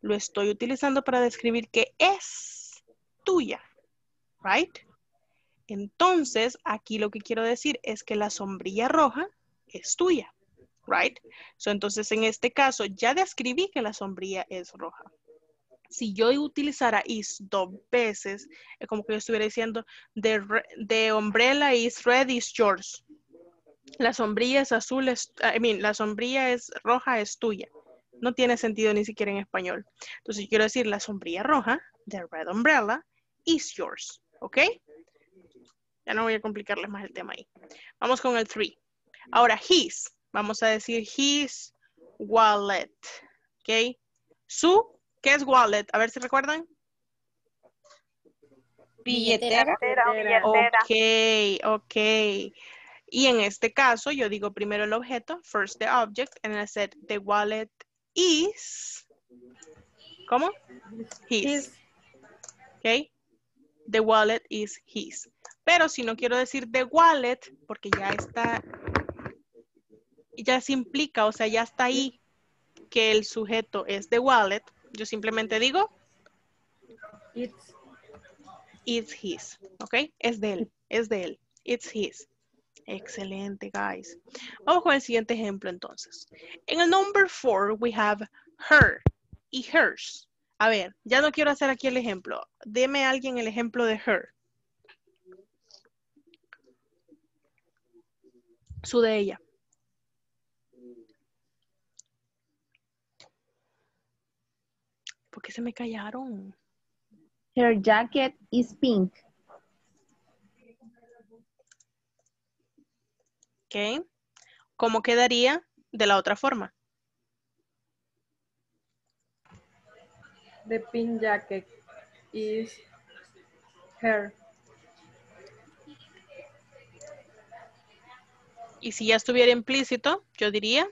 Lo estoy utilizando para describir que es tuya. Right? Entonces, aquí lo que quiero decir es que la sombrilla roja es tuya. Right? So, entonces, en este caso, ya describí que la sombrilla es roja. Si yo utilizara is dos veces, es como que yo estuviera diciendo, the umbrella is red is yours. La sombrilla es azul, la sombrilla es roja es tuya. No tiene sentido ni siquiera en español. Entonces yo quiero decir, la sombrilla roja, the red umbrella, is yours. ¿Ok? Ya no voy a complicarles más el tema ahí. Vamos con el 3. Ahora, his. Vamos a decir, his wallet. ¿Ok? Su. ¿Qué es wallet? A ver si recuerdan. Billetera. Ok. Y en este caso, yo digo primero el objeto, first the object, and I said the wallet is, ¿cómo? His. Ok. The wallet is his. Pero si no quiero decir the wallet, porque ya está, ya se implica, o sea, ya está ahí que el sujeto es the wallet, yo simplemente digo, it's his, ¿ok? Es de él, it's his. Excelente, guys. Vamos con el siguiente ejemplo, entonces. En el number 4, we have her y hers. A ver, ya no quiero hacer aquí el ejemplo. Deme a alguien el ejemplo de her. Su de ella. ¿Por qué se me callaron? Her jacket is pink. Ok. ¿Cómo quedaría de la otra forma? The pink jacket is her. Y si ya estuviera implícito, yo diría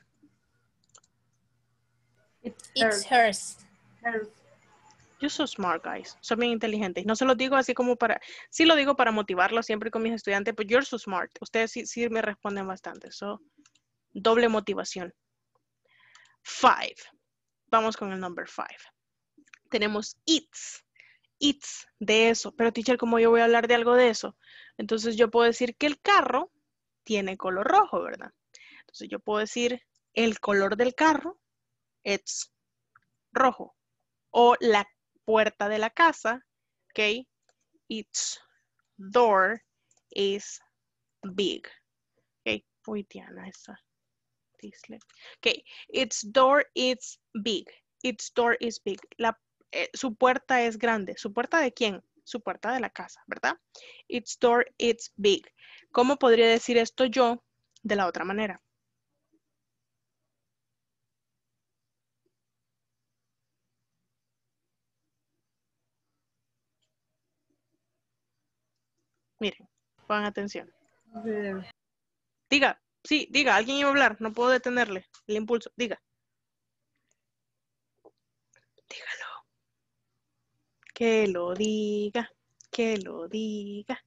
it's hers. You're so smart, guys. Son bien inteligentes. No se los digo así como para... Sí lo digo para motivarlos siempre con mis estudiantes, pero you're so smart. Ustedes sí me responden bastante. So, doble motivación. 5. Vamos con el number 5. Tenemos it's. It's de eso. Pero, teacher, como yo voy a hablar de algo de eso, entonces yo puedo decir que el carro tiene color rojo, ¿verdad? Entonces yo puedo decir el color del carro it's rojo. O la puerta de la casa, ok, its door is big. Ok, uy, Diana, esa. Ok, its door is big. Its door is big. Su puerta es grande. ¿Su puerta de quién? Su puerta de la casa, ¿verdad? Its door is big. ¿Cómo podría decir esto yo de la otra manera? Miren, pongan atención. Diga. Sí, diga, alguien iba a hablar. No puedo detenerle el impulso. Diga. Dígalo. Que lo diga. Que lo diga.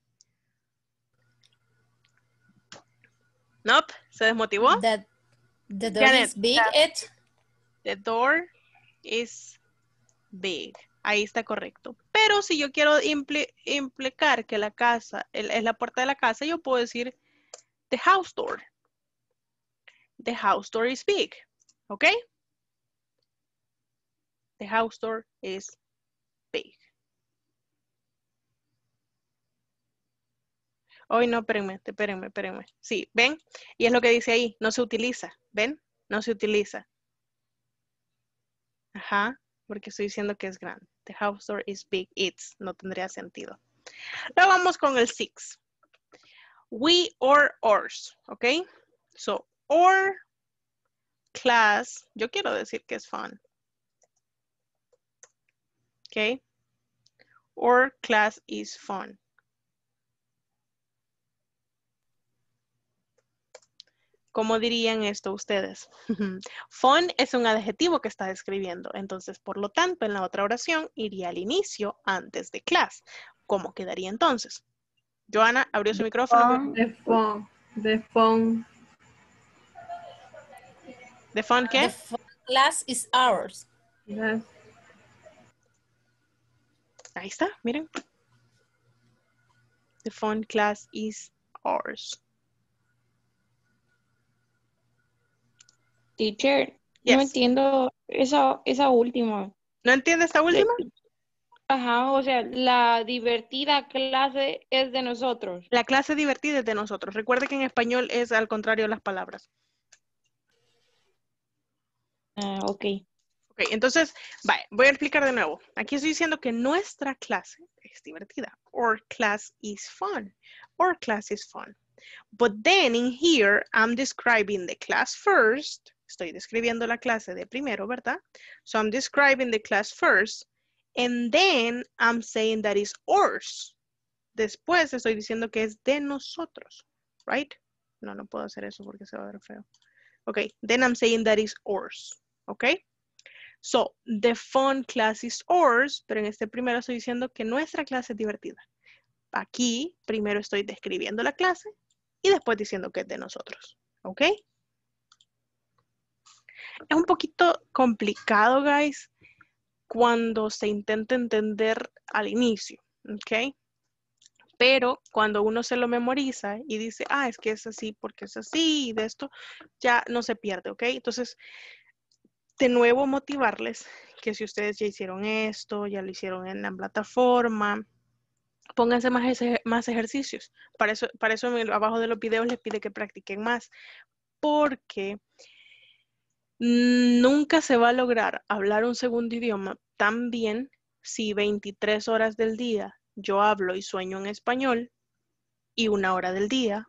Nope, se desmotivó. The door Janet, is big. The door is big. Ahí está correcto. Pero si yo quiero implicar que la casa es la puerta de la casa, yo puedo decir the house door. The house door is big. ¿Ok? The house door is big. Hoy no, espérenme. Sí, ¿ven? Y es lo que dice ahí. No se utiliza. ¿Ven? No se utiliza. Ajá. Porque estoy diciendo que es grande. The house door is big. It's. No tendría sentido. Ahora vamos con el 6. We or ours. ¿Ok? So, or class. Yo quiero decir que es fun. ¿Ok? Or class is fun. ¿Cómo dirían esto ustedes? Fun es un adjetivo que está describiendo. Entonces, por lo tanto, en la otra oración iría al inicio antes de class. ¿Cómo quedaría entonces? Joana, abrió su micrófono. The fun. ¿The fun qué? The fun class is ours. Yes. Ahí está, miren. The fun class is ours. Teacher, yes. No entiendo esa última. ¿No entiende esta última? Ajá, o sea, la divertida clase es de nosotros. La clase divertida es de nosotros. Recuerde que en español es al contrario las palabras. Ah, ok, entonces, voy a explicar de nuevo. Aquí estoy diciendo que nuestra clase es divertida. Our class is fun. Our class is fun. But then in here, I'm describing the class first. Estoy describiendo la clase de primero, ¿verdad? So I'm describing the class first, and then I'm saying that is ours. Después estoy diciendo que es de nosotros, right? No puedo hacer eso porque se va a ver feo. Okay, then I'm saying that is ours, okay? So, the fun class is ours, pero en este primero estoy diciendo que nuestra clase es divertida. Aquí, primero estoy describiendo la clase y después diciendo que es de nosotros, ¿ok? Es un poquito complicado, guys, cuando se intenta entender al inicio, ¿ok? Pero cuando uno se lo memoriza y dice, es que es así porque es así y de esto, ya no se pierde, ¿ok? Entonces, de nuevo motivarles que si ustedes ya hicieron esto, ya lo hicieron en la plataforma, pónganse más ejercicios. Para eso abajo de los videos les pide que practiquen más. Porque nunca se va a lograr hablar un segundo idioma tan bien si 23 horas del día yo hablo y sueño en español y 1 hora del día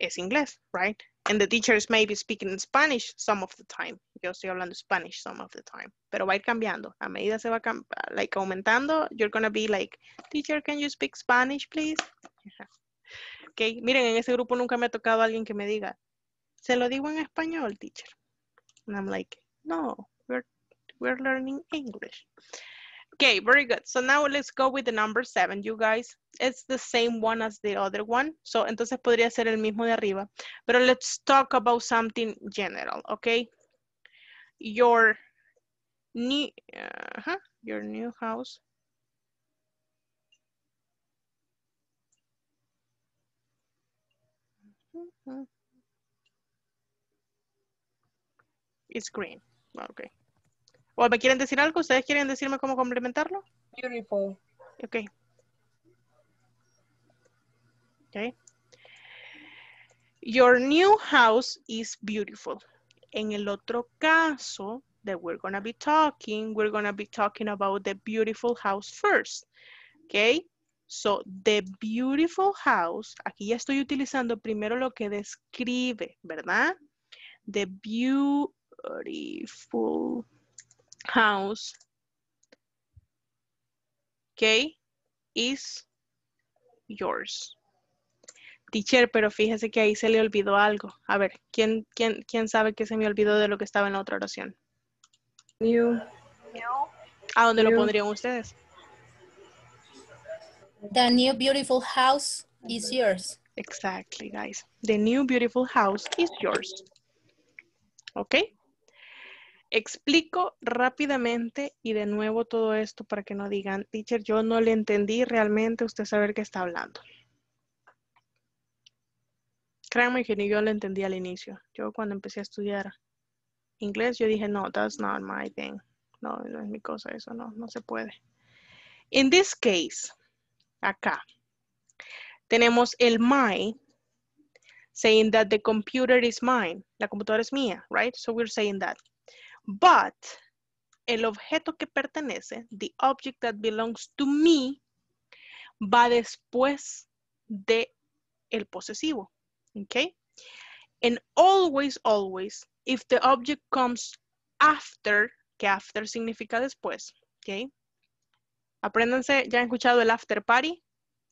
es inglés, right? And the teachers may be speaking in Spanish some of the time. Yo estoy hablando Spanish some of the time. Pero va a ir cambiando. A medida se va aumentando, you're going to be like, teacher, can you speak Spanish, please? Okay. Miren, en ese grupo nunca me ha tocado alguien que me diga, se lo digo en español, teacher. And I'm like, no, we're learning English. Okay, very good. So now let's go with the number 7, you guys. It's the same one as the other one. So, entonces podría ser el mismo de arriba. Pero let's talk about something general, okay? Your new house. It's green, okay. ¿O me quieren decir algo? ¿Ustedes quieren decirme cómo complementarlo? Beautiful. Ok. Your new house is beautiful. En el otro caso that we're gonna be talking about the beautiful house first. Ok. So, the beautiful house, aquí ya estoy utilizando primero lo que describe, ¿verdad? The beautiful house, okay, is yours. Teacher, pero fíjese que ahí se le olvidó algo. A ver, ¿quién sabe que se me olvidó de lo que estaba en la otra oración? ¿A dónde lo pondrían ustedes? The new beautiful house is yours. Exactly, guys. The new beautiful house is yours. ¿Ok? Explico rápidamente y de nuevo todo esto para que no digan, teacher, yo no le entendí realmente, usted saber qué está hablando. Créanme que ni yo lo entendí al inicio. Yo cuando empecé a estudiar inglés, yo dije, no, that's not my thing. No, no es mi cosa, eso no, no se puede. In this case, acá, tenemos el my, saying that the computer is mine. La computadora es mía, right? So we're saying that. But, el objeto que pertenece, the object that belongs to me, va después de el posesivo. Okay? And always, always, if the object comes after, que after significa después, okay? Apréndanse, ¿ya han escuchado el after party?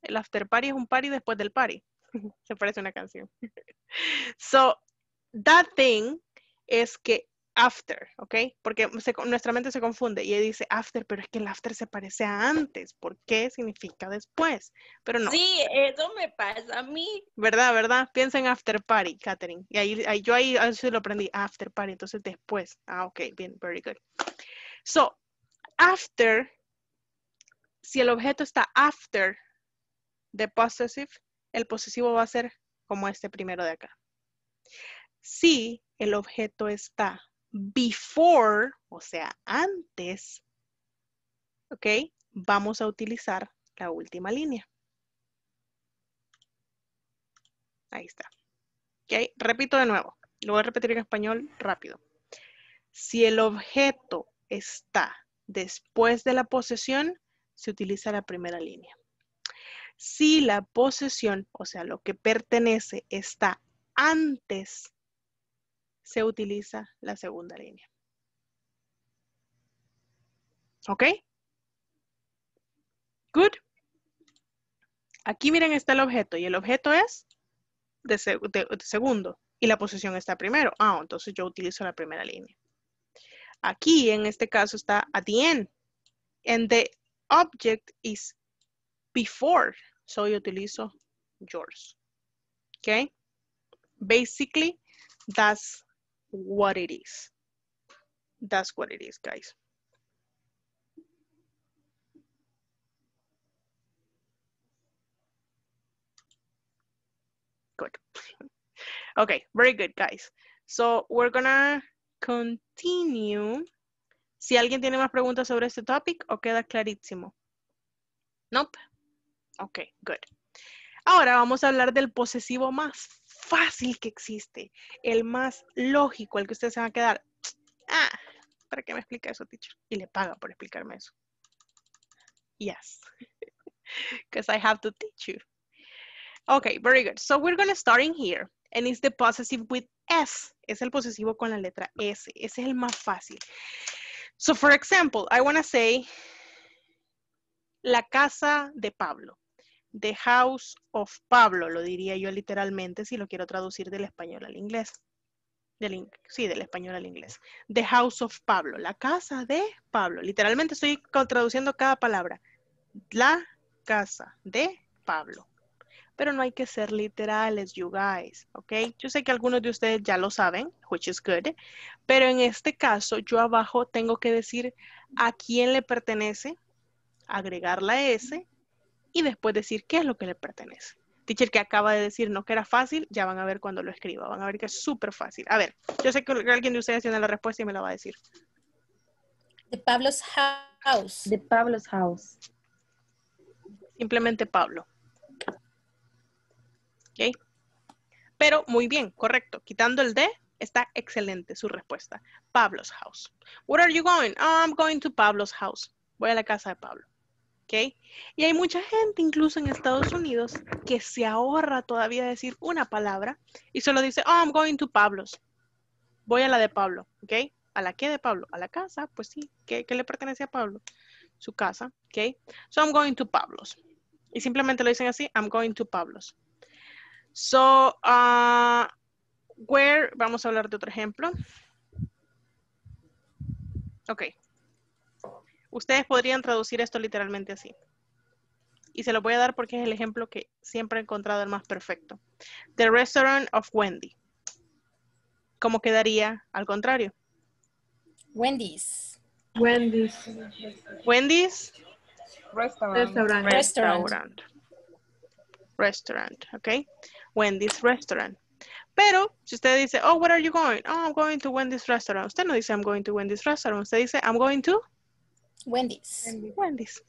El after party es un party después del party. Se parece una canción. So, that thing es que after, ¿ok? Porque nuestra mente se confunde y dice after, pero es que el after se parece a antes. ¿Por qué significa después? Pero no. Sí, eso me pasa a mí. ¿Verdad, verdad? Piensa en after party, Katherine. Y ahí sí lo aprendí, after party, entonces después. Ah, ok, bien, very good. So, after, si el objeto está after the possessive, el posesivo va a ser como este primero de acá. Si el objeto está before, o sea, antes, ¿ok? Vamos a utilizar la última línea. Ahí está. ¿Ok? Repito de nuevo. Lo voy a repetir en español rápido. Si el objeto está después de la posesión, se utiliza la primera línea. Si la posesión, o sea, lo que pertenece, está antes, se utiliza la segunda línea. ¿Ok? Good. Aquí miren está el objeto y el objeto es de segundo y la posesión está primero. Ah, entonces yo utilizo la primera línea. Aquí en este caso está at the end. And the object is before. So yo utilizo yours. ¿Ok? Basically, that's what it is. That's what it is, guys. Good. Okay, very good, guys. So we're gonna continue. Si alguien tiene más preguntas sobre este topic o queda clarísimo. Nope. Okay, good. Ahora vamos a hablar del posesivo más fácil que existe, el más lógico, el que usted se va a quedar. Ah, ¿para qué me explica eso, teacher? Y le paga por explicarme eso. Yes, because I have to teach you. Okay, very good. So we're going to start in here. And it's the possessive with S. Es el posesivo con la letra S. Ese es el más fácil. So for example, I want to say, la casa de Pablo. The house of Pablo, lo diría yo literalmente si lo quiero traducir del español al inglés. Del español al inglés. The house of Pablo, la casa de Pablo. Literalmente estoy traduciendo cada palabra. La casa de Pablo. Pero no hay que ser literales, you guys, ¿ok? Yo sé que algunos de ustedes ya lo saben, which is good. Pero en este caso, yo abajo tengo que decir a quién le pertenece, agregar la S, y después decir qué es lo que le pertenece. Teacher, que acaba de decir no que era fácil, ya van a ver cuando lo escriba. Van a ver que es súper fácil. A ver, yo sé que alguien de ustedes tiene la respuesta y me la va a decir. The Pablo's house. The Pablo's house. Simplemente Pablo. ¿Ok? Pero muy bien, correcto. Quitando el D, está excelente su respuesta. Pablo's house. Where are you going? Oh, I'm going to Pablo's house. Voy a la casa de Pablo. Okay. Y hay mucha gente, incluso en Estados Unidos, que se ahorra todavía decir una palabra y solo dice, oh, I'm going to Pablo's. Voy a la de Pablo, ¿ok? ¿A la qué de Pablo? A la casa, pues sí. ¿Qué le pertenece a Pablo? Su casa, ¿ok? So, I'm going to Pablo's. Y simplemente lo dicen así, I'm going to Pablo's. So, where, vamos a hablar de otro ejemplo. Ok. Ustedes podrían traducir esto literalmente así. Y se lo voy a dar porque es el ejemplo que siempre he encontrado el más perfecto. The restaurant of Wendy. ¿Cómo quedaría al contrario? Wendy's. Wendy's. Wendy's. Restaurant. Restaurant. Restaurant. Ok. Wendy's restaurant. Pero si usted dice, oh, where are you going? Oh, I'm going to Wendy's restaurant. Usted no dice, I'm going to Wendy's restaurant. Usted dice, I'm going to Wendy's. Wendy's.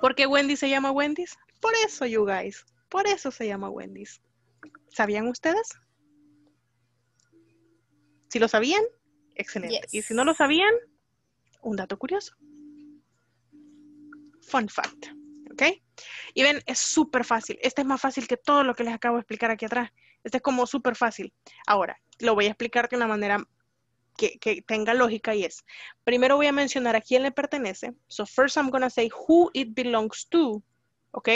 ¿Por qué Wendy se llama Wendy's? Por eso, you guys. Por eso se llama Wendy's. ¿Sabían ustedes? Si lo sabían, excelente. Yes. Y si no lo sabían, un dato curioso. Fun fact. ¿Ok? Y ven, es súper fácil. Este es más fácil que todo lo que les acabo de explicar aquí atrás. Este es como súper fácil. Ahora, lo voy a explicar de una manera que tenga lógica y es, primero voy a mencionar a quién le pertenece. So first I'm going to say who it belongs to. ¿Ok?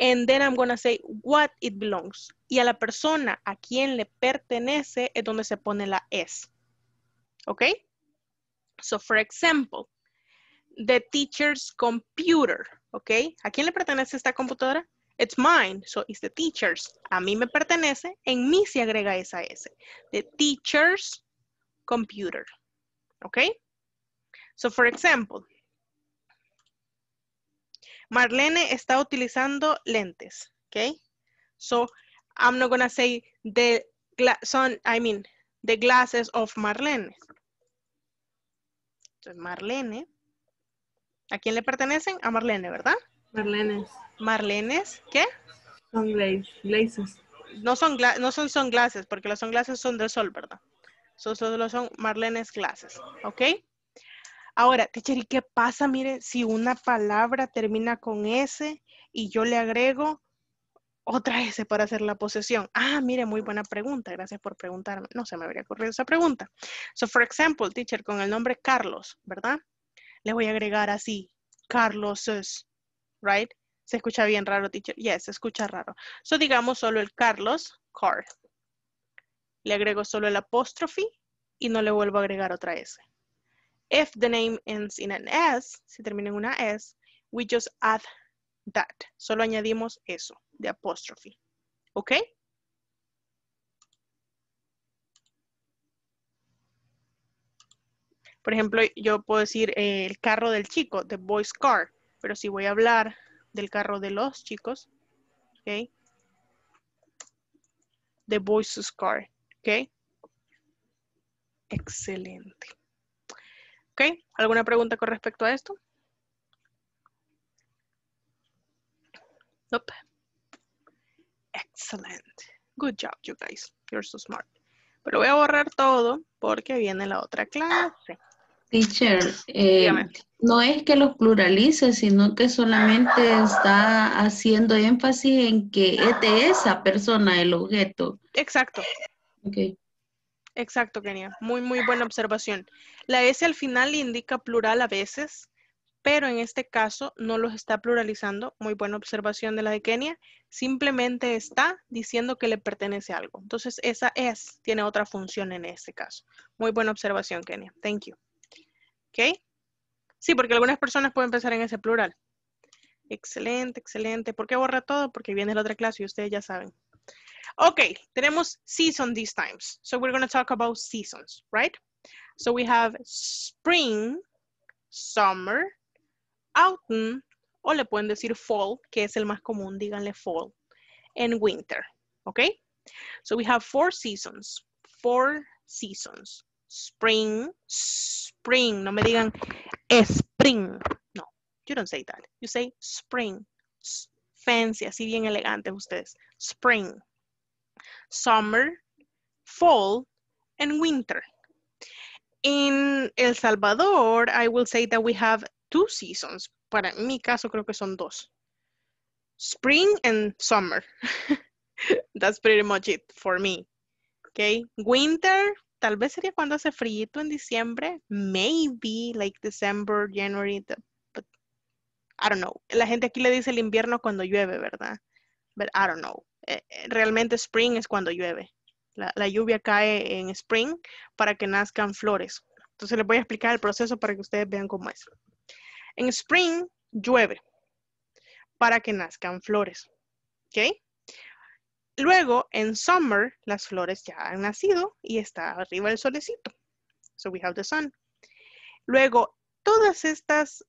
And then I'm going to say what it belongs. Y a la persona a quien le pertenece es donde se pone la S. ¿Ok? So for example, the teacher's computer. ¿Ok? ¿A quién le pertenece esta computadora? It's mine, so it's the teacher's. A mí me pertenece, en mí se agrega esa S. The teacher's computer. ¿Ok? So for example, Marlene está utilizando lentes. ¿Ok? So I'm not gonna say the glasses of Marlene. Entonces Marlene, ¿a quién le pertenecen? A Marlene, ¿verdad? Marlenes. Marlenes, ¿qué? Son glazes. No son sunglasses, porque los sunglasses son del sol, ¿verdad? Solo son Marlenes glasses, ¿ok? Ahora, teacher, ¿y qué pasa? Miren, si una palabra termina con S y yo le agrego otra S para hacer la posesión. Ah, mire, muy buena pregunta. Gracias por preguntarme. No se me habría ocurrido esa pregunta. So, for example, teacher, con el nombre Carlos, ¿verdad? Le voy a agregar así, Carlos es... Right? Se escucha bien raro, teacher. Yes, se escucha raro. So, digamos solo el Carlos, car. Le agrego solo el apóstrofe y no le vuelvo a agregar otra S. If the name ends in an S, si termina en una S, we just add that. Solo añadimos eso, de apóstrofe. ¿Ok? Por ejemplo, yo puedo decir el carro del chico, the boy's car. Pero si voy a hablar del carro de los chicos, ¿ok? The boys' car, ¿ok? Excelente. ¿Ok? ¿Alguna pregunta con respecto a esto? Nope. Excellent. Good job, you guys. You're so smart. Pero voy a borrar todo porque viene la otra clase. Teacher, no es que los pluralice, sino que solamente está haciendo énfasis en que es de esa persona el objeto. Exacto. Okay. Exacto, Kenia. Muy, muy buena observación. La S al final indica plural a veces, pero en este caso no los está pluralizando. Muy buena observación de la de Kenia. Simplemente está diciendo que le pertenece a algo. Entonces esa S tiene otra función en este caso. Muy buena observación, Kenia. Thank you. ¿Ok? Sí, porque algunas personas pueden pensar en ese plural. Excelente, excelente. ¿Por qué borra todo? Porque viene la otra clase y ustedes ya saben. Ok, tenemos season these times. So we're going to talk about seasons, right? So we have spring, summer, autumn, o le pueden decir fall, que es el más común, díganle fall, and winter, ok? So we have four seasons. Spring, no me digan spring, no, you don't say that, you say spring, fancy, así bien elegantes ustedes, spring, summer, fall, and winter. In El Salvador, I will say that we have two seasons, para mi caso creo que son dos, spring and summer, that's pretty much it for me, okay, winter, tal vez sería cuando hace frío en diciembre. Maybe, like December, January. But I don't know. La gente aquí le dice el invierno cuando llueve, ¿verdad? But I don't know. realmente spring es cuando llueve. La lluvia cae en spring para que nazcan flores. Entonces les voy a explicar el proceso para que ustedes vean cómo es. En spring llueve para que nazcan flores. ¿Ok? Luego en summer las flores ya han nacido y está arriba el solecito. So we have the sun. Luego todas estas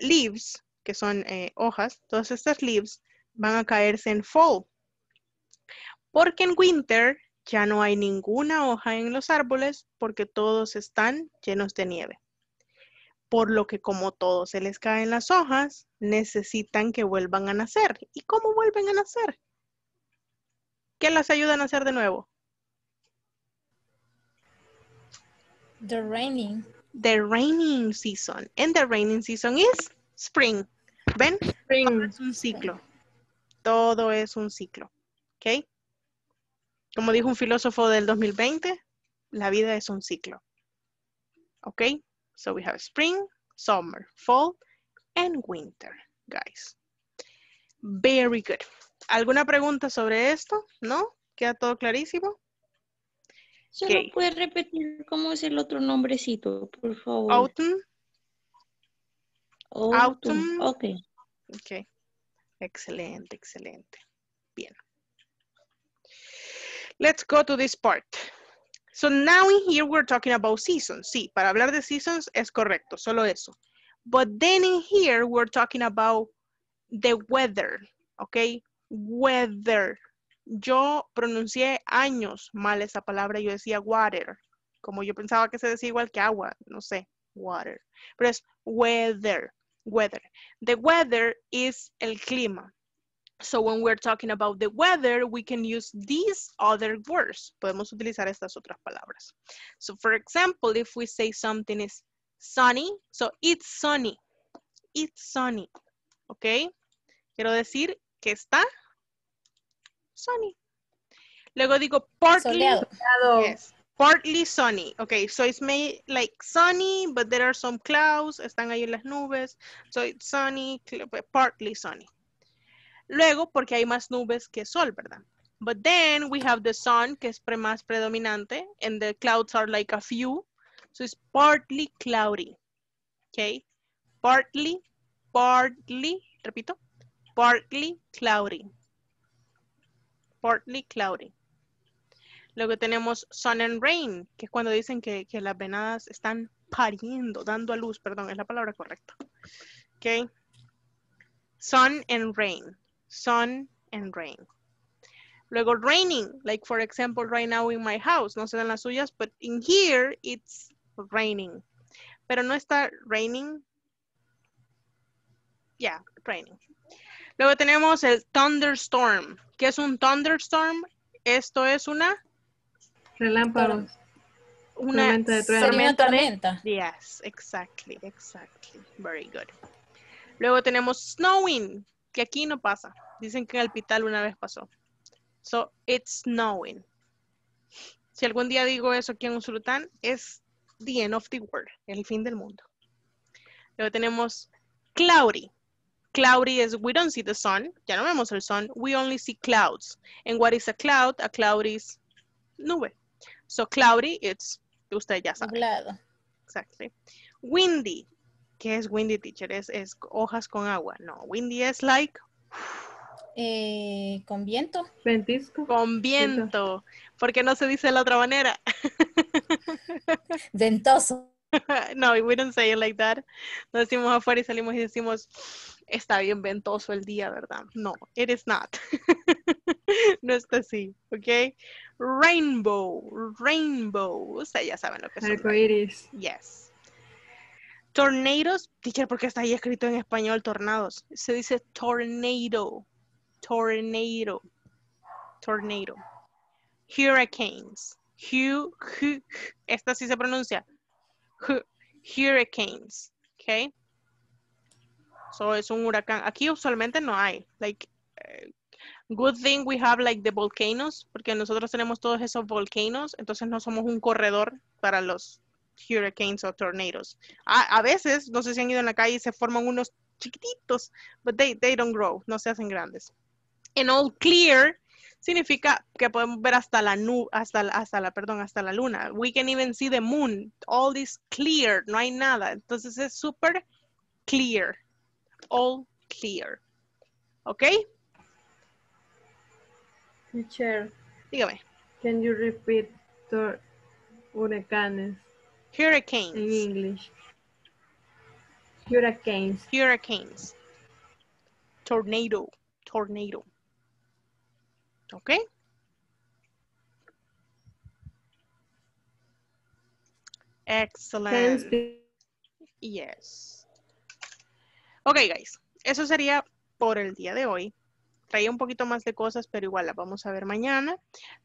leaves, que son hojas, todas estas leaves van a caerse en fall. Porque en winter ya no hay ninguna hoja en los árboles porque todos están llenos de nieve. Por lo que como todos se les caen las hojas, necesitan que vuelvan a nacer. ¿Y cómo vuelven a nacer? ¿Qué las ayuda a nacer de nuevo? The raining. The raining season. And the raining season is spring. ¿Ven? Spring. Todo es un ciclo. Todo es un ciclo. ¿Ok? Como dijo un filósofo del 2020, la vida es un ciclo. Ok, so we have spring, summer, fall, and winter, guys. Very good. ¿Alguna pregunta sobre esto? ¿No? ¿Queda todo clarísimo? ¿Solo okay. Puede repetir cómo es el otro nombrecito, por favor? Autumn. Autumn. Ok. Ok. Excelente, excelente. Bien. Let's go to this part. So now in here we're talking about seasons. Sí, para hablar de seasons es correcto, solo eso. But then in here we're talking about the weather, okay? Weather. Yo pronuncié años mal esa palabra, yo decía water. Como yo pensaba que se decía igual que agua, no sé, water. Pero es weather, weather. The weather is el clima. So when we're talking about the weather, we can use these other words. Podemos utilizar estas otras palabras. So for example, if we say something is sunny, so it's sunny. It's sunny. Okay? Quiero decir que está sunny. Luego digo partly. Yes, partly sunny. Okay, so it's made like sunny, but there are some clouds. Están ahí las nubes. So it's sunny, partly sunny. Luego, porque hay más nubes que sol, ¿verdad? But then we have the sun, que es más predominante, and the clouds are like a few. So it's partly cloudy, okay? Partly, repito, partly cloudy. Partly cloudy. Luego tenemos sun and rain, que es cuando dicen que las venadas están pariendo, dando a luz, perdón, es la palabra correcta. Okay? Sun and rain. Sun and rain. Luego raining, like for example right now in my house, no se dan las suyas, but in here it's raining. Pero no está raining. Yeah, raining. Luego tenemos el thunderstorm. ¿Qué es un thunderstorm? Esto es una... Relámpagos. Una tormenta de trueno. Tormenta. Yes, exactly. Very good. Luego tenemos snowing, que aquí no pasa. Dicen que en el Pital una vez pasó. So, it's snowing. Si algún día digo eso aquí en Usulután, es the end of the world, el fin del mundo. Luego tenemos cloudy. Cloudy is we don't see the sun. Ya no vemos el sun. We only see clouds. And what is a cloud? A cloud is nube. So, cloudy, it's, usted ya sabe. Nublado. Exactly. Windy. ¿Qué es windy, teacher? ¿Es hojas con agua? No, windy es like... con viento. Ventisco. Con viento. ¿Por qué no se dice de la otra manera? Ventoso. No, we don't say it like that. No decimos afuera y salimos y decimos, está bien ventoso el día, ¿verdad? No, it is not. No está así, ¿ok? Rainbow. Ustedes ya saben lo que son. Arcoiris. Yes. Tornados, teacher, porque está ahí escrito en español tornados. Se dice tornado. Hurricanes. Esta sí se pronuncia. Hurricanes. Ok. So es un huracán. Aquí usualmente no hay. Like, good thing we have like the volcanoes, porque nosotros tenemos todos esos volcanos, entonces no somos un corredor para los hurricanes o tornadoes. A veces, no sé si han ido en la calle y se forman unos chiquititos, but they don't grow, no se hacen grandes. en all clear significa que podemos ver hasta la nube, hasta la luna. We can even see the moon. All is clear. No hay nada. Entonces es super clear. All clear. ¿Ok? Teacher. Dígame. Can you repeat the huracanes? Hurricanes. In English. Hurricanes. Hurricanes. Tornado. Tornado. ¿Ok? Excellent. Yes. Ok, guys. Eso sería por el día de hoy. Traía un poquito más de cosas, pero igual las vamos a ver mañana.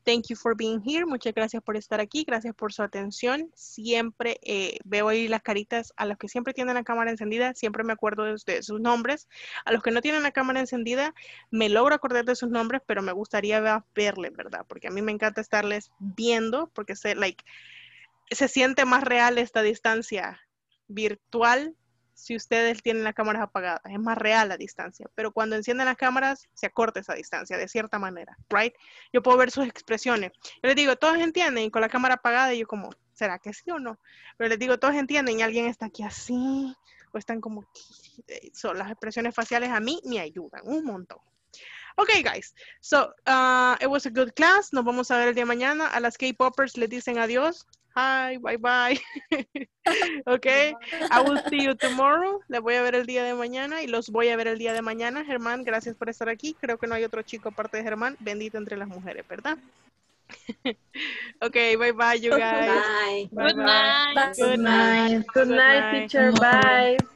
Thank you for being here. Muchas gracias por estar aquí. Gracias por su atención. Siempre veo ahí las caritas a los que siempre tienen la cámara encendida. Siempre me acuerdo de sus nombres. A los que no tienen la cámara encendida, me logro acordar de sus nombres, pero me gustaría verles, ¿verdad? Porque a mí me encanta estarles viendo, porque se siente más real esta distancia virtual. Si ustedes tienen las cámaras apagadas, es más real la distancia. Pero cuando encienden las cámaras, se acorta esa distancia de cierta manera, right? Yo puedo ver sus expresiones. Yo les digo, todos entienden, y con la cámara apagada, y yo como, ¿será que sí o no? Pero les digo, todos entienden, y alguien está aquí así, o están como, son las expresiones faciales a mí me ayudan un montón. Ok, guys, so, it was a good class. Nos vamos a ver el día de mañana. A las K-Poppers les dicen adiós. Hi, bye bye. Okay, I will see you tomorrow. Les voy a ver el día de mañana y los voy a ver el día de mañana. Germán, gracias por estar aquí. Creo que no hay otro chico aparte de Germán. Bendito entre las mujeres, ¿verdad? Okay, bye bye, you guys. Bye. Bye. Good night. Good night. Good night, teacher. Bye.